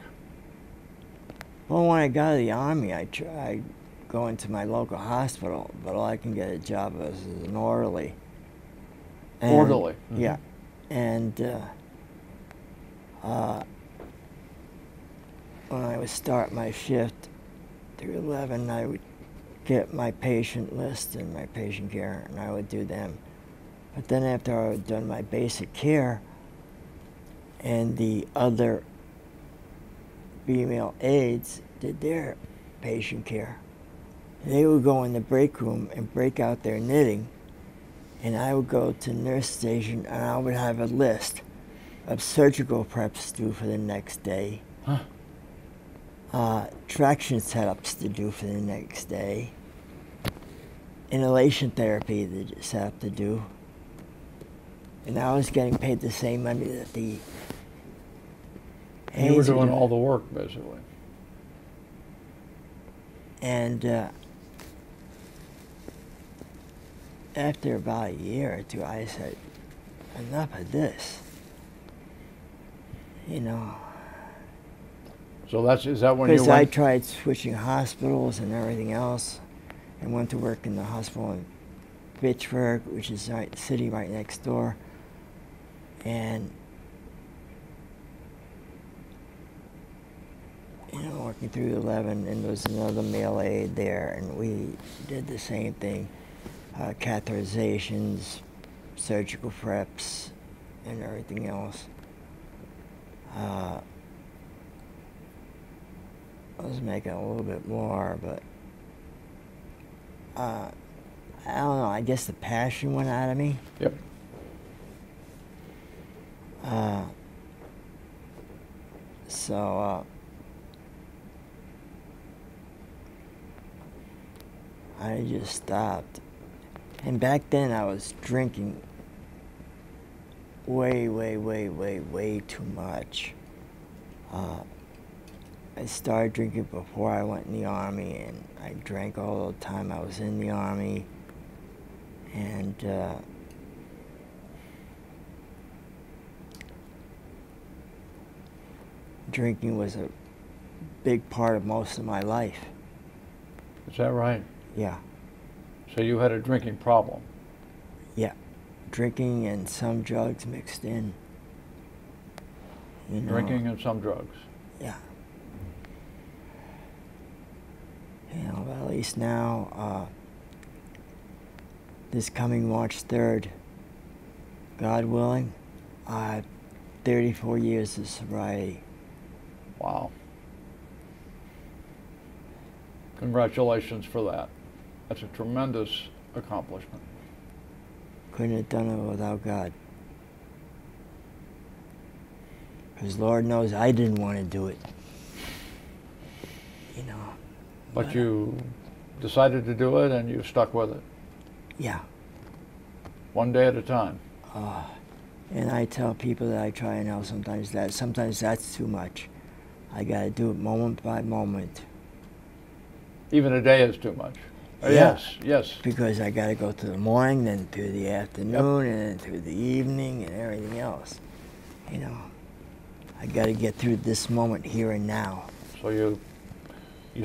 Well, when I got out of the Army, I tried... go into my local hospital, but all I can get a job as an orderly. And, orderly? Mm-hmm. Yeah. And when I would start my shift through 11, I would get my patient list and my patient care, and I would do them. But then after I had done my basic care and the other female aides did their patient care, they would go in the break room and break out their knitting, and I would go to nurse station and I would have a list of surgical preps due for the next day, huh. Traction setups to do for the next day, inhalation therapy to set up to do, and I was getting paid the same money that the aides. You were doing all the work, basically. And after about a year or two, I said, enough of this, you know. So is that when you went? Because I tried switching hospitals and everything else, and went to work in the hospital in Fitchburg, which is the city right next door. And, you know, walking through 11, and there was another male aide there, and we did the same thing, catheterizations, surgical preps, and everything else. I was making a little bit more, but I don't know, I guess the passion went out of me. Yep. So I just stopped. And back then I was drinking way too much. I started drinking before I went in the Army, and I drank all the time I was in the Army. And drinking was a big part of most of my life. Is that right? Yeah. So you had a drinking problem? Yeah. Drinking and some drugs mixed in. You know, drinking and some drugs? Yeah. You know, but at least now, this coming March 3rd, God willing, I have 34 years of sobriety. Wow. Congratulations for that. That's a tremendous accomplishment. Couldn't have done it without God. Because Lord knows I didn't want to do it. You know. But you decided to do it, and you stuck with it. Yeah. One day at a time. And I tell people that I try and help sometimes that sometimes that's too much. I got to do it moment by moment. Even a day is too much. Yeah. Yes, yes. Because I got to go through the morning, then through the afternoon, yep, and then through the evening, and everything else. You know, I got to get through this moment here and now. So you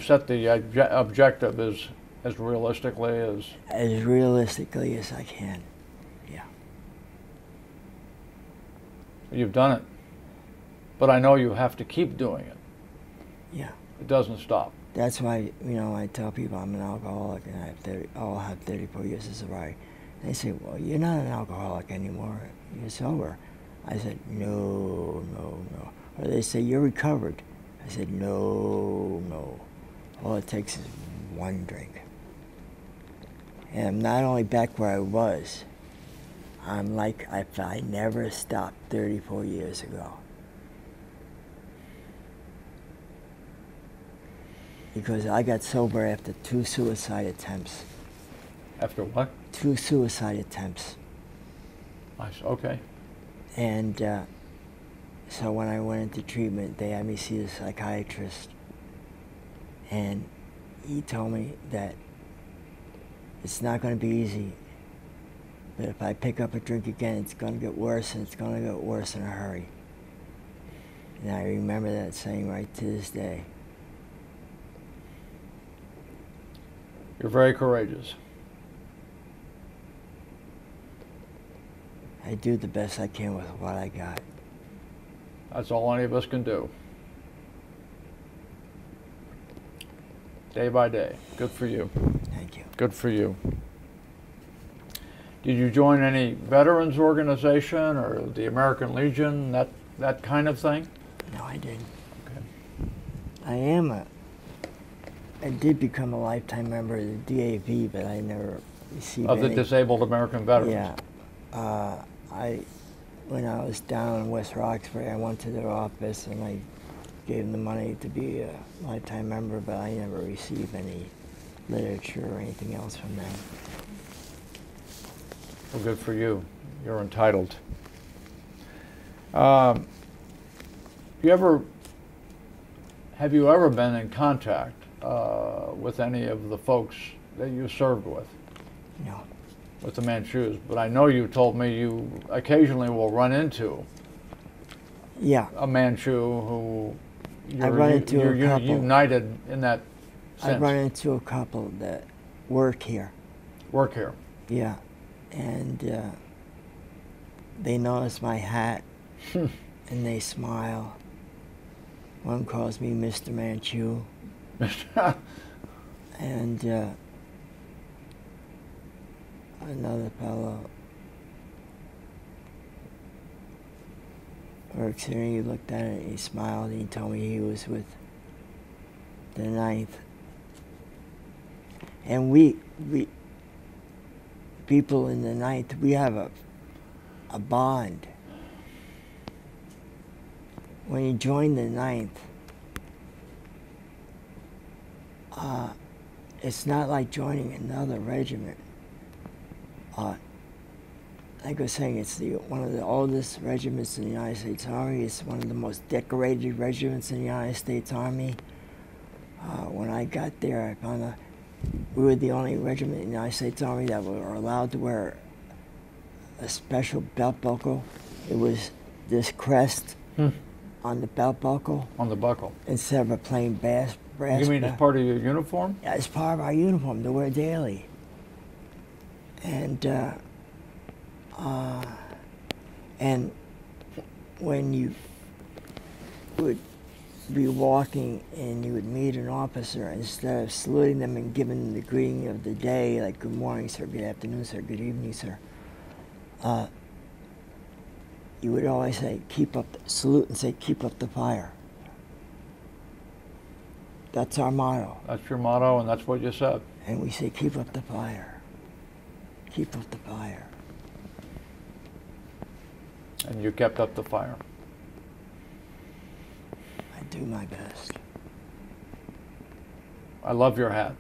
set the objective as realistically as... As realistically as I can, yeah. You've done it. But I know you have to keep doing it. Yeah. It doesn't stop. That's why, you know, I tell people I'm an alcoholic and I'll have 34 years of sobriety. They say, well, you're not an alcoholic anymore. You're sober. I said, no, no, no. Or they say, you're recovered. I said, no, no. All it takes is one drink. And I'm not only back where I was, I'm like if I never stopped 34 years ago. Because I got sober after 2 suicide attempts. After what? 2 suicide attempts. Nice, okay. And so when I went into treatment, they had me see a psychiatrist. And he told me that it's not going to be easy. But if I pick up a drink again, it's going to get worse, and it's going to get worse in a hurry. And I remember that saying right to this day. You're very courageous. I do the best I can with what I got. That's all any of us can do. Day by day. Good for you. Thank you. Good for you. Did you join any veterans organization or the American Legion, that kind of thing? No, I didn't. Okay. I did become a lifetime member of the DAV, but I never received any. Of the Disabled American Veterans? Yeah. When I was down in West Roxbury, I went to their office and I gave them the money to be a lifetime member, but I never received any literature or anything else from them. Well, good for you. You're entitled. Have you ever been in contact with any of the folks that you served with? No. With the Manchus, but I know you told me you occasionally will run into. Yeah. A Manchu who you're united in that sense. I run into a couple that work here. Work here. Yeah, and they notice my hat and they smile. One calls me Mr. Manchu. And another fellow works here, he looked at it, he smiled, he told me he was with the 9th. And we people in the 9th, we have a bond. When you join the 9th, it's not like joining another regiment. Like I was saying, it's one of the oldest regiments in the United States Army. It's one of the most decorated regiments in the United States Army. When I got there, I found out we were the only regiment in the United States Army that were allowed to wear a special belt buckle. It was this crest on the belt buckle. On the buckle. Instead of a plain brass. You mean it's part of your uniform? Yeah, it's part of our uniform to wear daily. And and when you would be walking and you would meet an officer, instead of saluting them and giving them the greeting of the day, like good morning, sir, good afternoon, sir, good evening, sir, you would always say, salute and say, keep up the fire. That's our motto. That's your motto, and that's what you said. And we say, keep up the fire. Keep up the fire. And you kept up the fire. I do my best. I love your hat.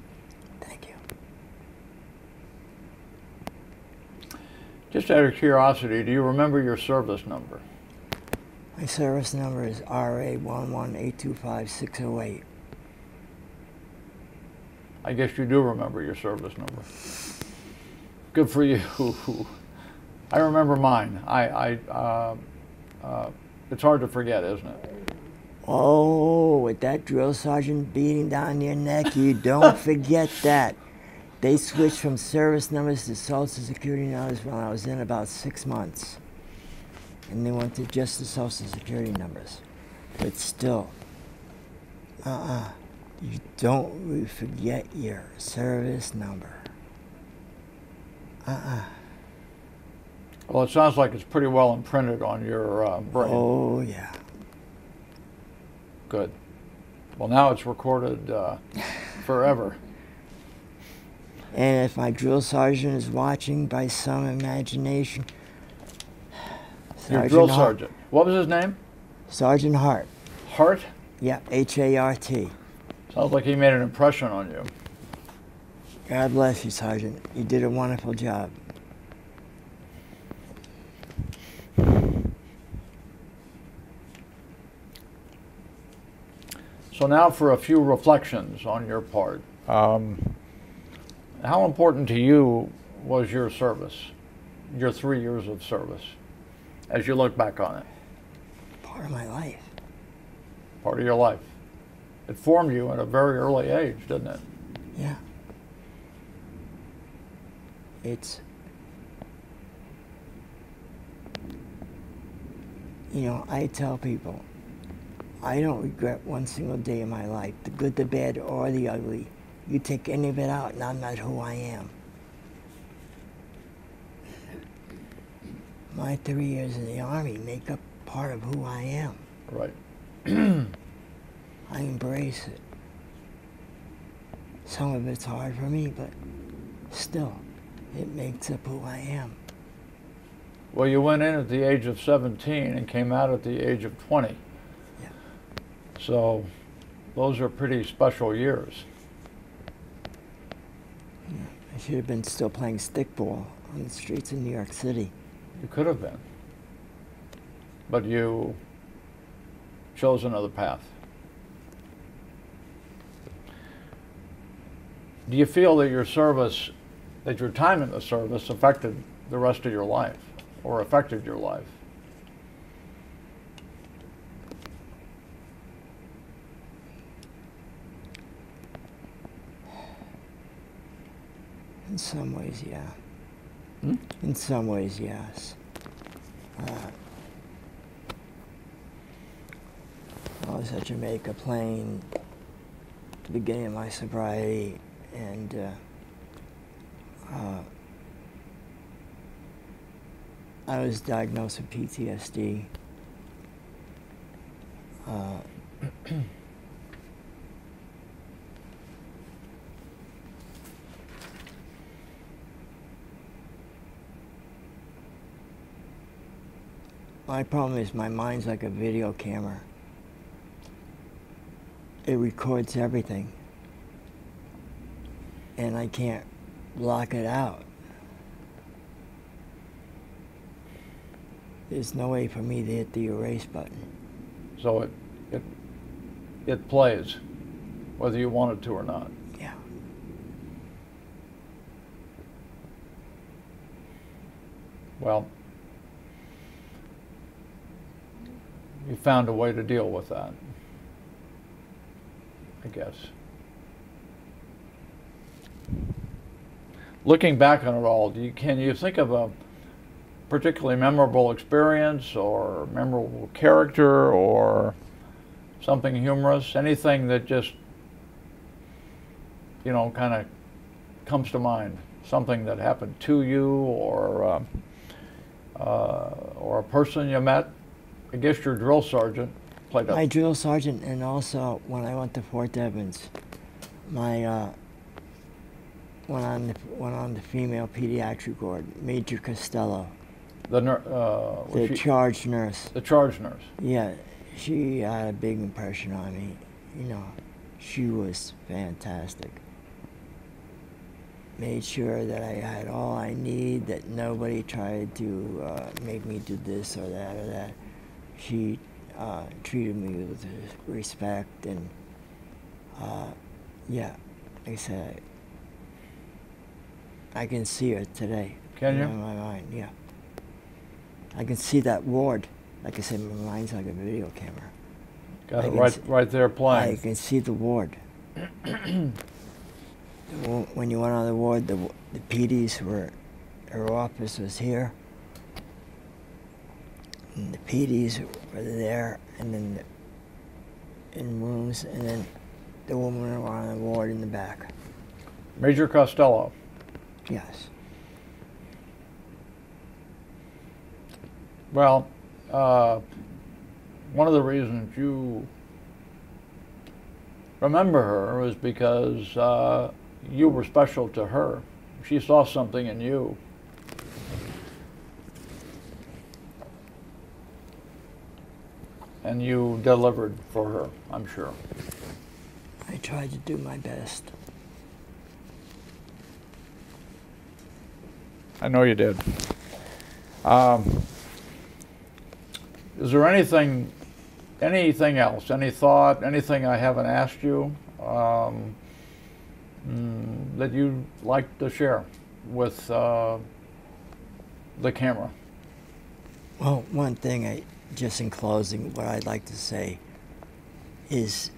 Thank you. Just out of curiosity, do you remember your service number? My service number is RA11825-608. I guess you do remember your service number. Good for you. I remember mine. It's hard to forget, isn't it? Oh, with that drill sergeant beating down your neck, you don't forget that. They switched from service numbers to Social Security numbers when I was in about 6 months. And they went to just the Social Security numbers. But still, you don't forget your service number. Well, it sounds like it's pretty well imprinted on your brain. Oh, yeah. Good. Well, now it's recorded forever. And if my drill sergeant is watching by some imagination... Your drill sergeant. What was his name? Sergeant Hart. Hart? Yeah, H-A-R-T. Sounds like he made an impression on you. God bless you, Sergeant. You did a wonderful job. So now for a few reflections on your part. How important to you was your service, your 3 years of service, as you look back on it? Part of my life. Part of your life. It formed you at a very early age, didn't it? Yeah. It's, you know, I tell people, I don't regret one single day of my life, the good, the bad, or the ugly. You take any of it out, and I'm not who I am. My 3 years in the Army make up part of who I am. Right. I embrace it. Some of it's hard for me, but still, it makes up who I am. Well, you went in at the age of 17 and came out at the age of 20. Yeah. So those are pretty special years. Yeah. I should have been still playing stickball on the streets in New York City. You could have been. But you chose another path. Do you feel that your service, that your time in the service affected the rest of your life, or affected your life? In some ways, yeah. Hmm? In some ways, yes. Well, was a Jamaica plane at the beginning of my sobriety, and I was diagnosed with PTSD. My problem is my mind's like a video camera. It records everything, and I can't block it out. There's no way for me to hit the erase button. So it plays, whether you want it to or not. Yeah. Well, you found a way to deal with that, I guess. Looking back on it all, can you think of a particularly memorable experience or memorable character or something humorous? Anything that just, you know, kind of comes to mind? Something that happened to you, or a person you met? I guess your drill sergeant played up. My drill sergeant, and also when I went to Fort Devens, my went on the female pediatric ward, Major Costello. The charge nurse. The charge nurse. Yeah, she had a big impression on me. You know, she was fantastic. Made sure that I had all I need, that nobody tried to make me do this or that or that. She treated me with respect, and yeah, like I said, I can see her today. Can you? In my mind, yeah. I can see that ward. Like I said, my mind's like a video camera. Got it right there playing. I can see the ward. When you went on the ward, the PDs were, her office was here, and the PDs were there, and then in rooms, and then the woman were on the ward in the back. Major Costello. Yes. Well, one of the reasons you remember her was because you were special to her. She saw something in you. And you delivered for her, I'm sure. I tried to do my best. I know you did. Is there anything else, any thought, anything I haven't asked you that you'd like to share with the camera? Well, one thing, just in closing, what I'd like to say is,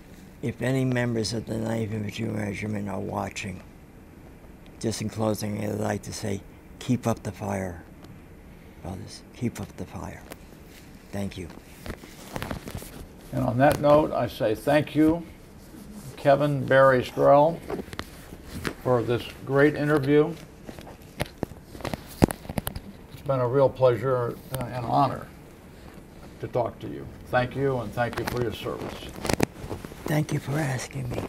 if any members of the 9th Infantry Regiment are watching, just in closing, I'd like to say, keep up the fire, brothers. Keep up the fire. Thank you. And on that note, I say thank you, Kevin Barry Strel, for this great interview. It's been a real pleasure and honor to talk to you. Thank you, and thank you for your service. Thank you for asking me.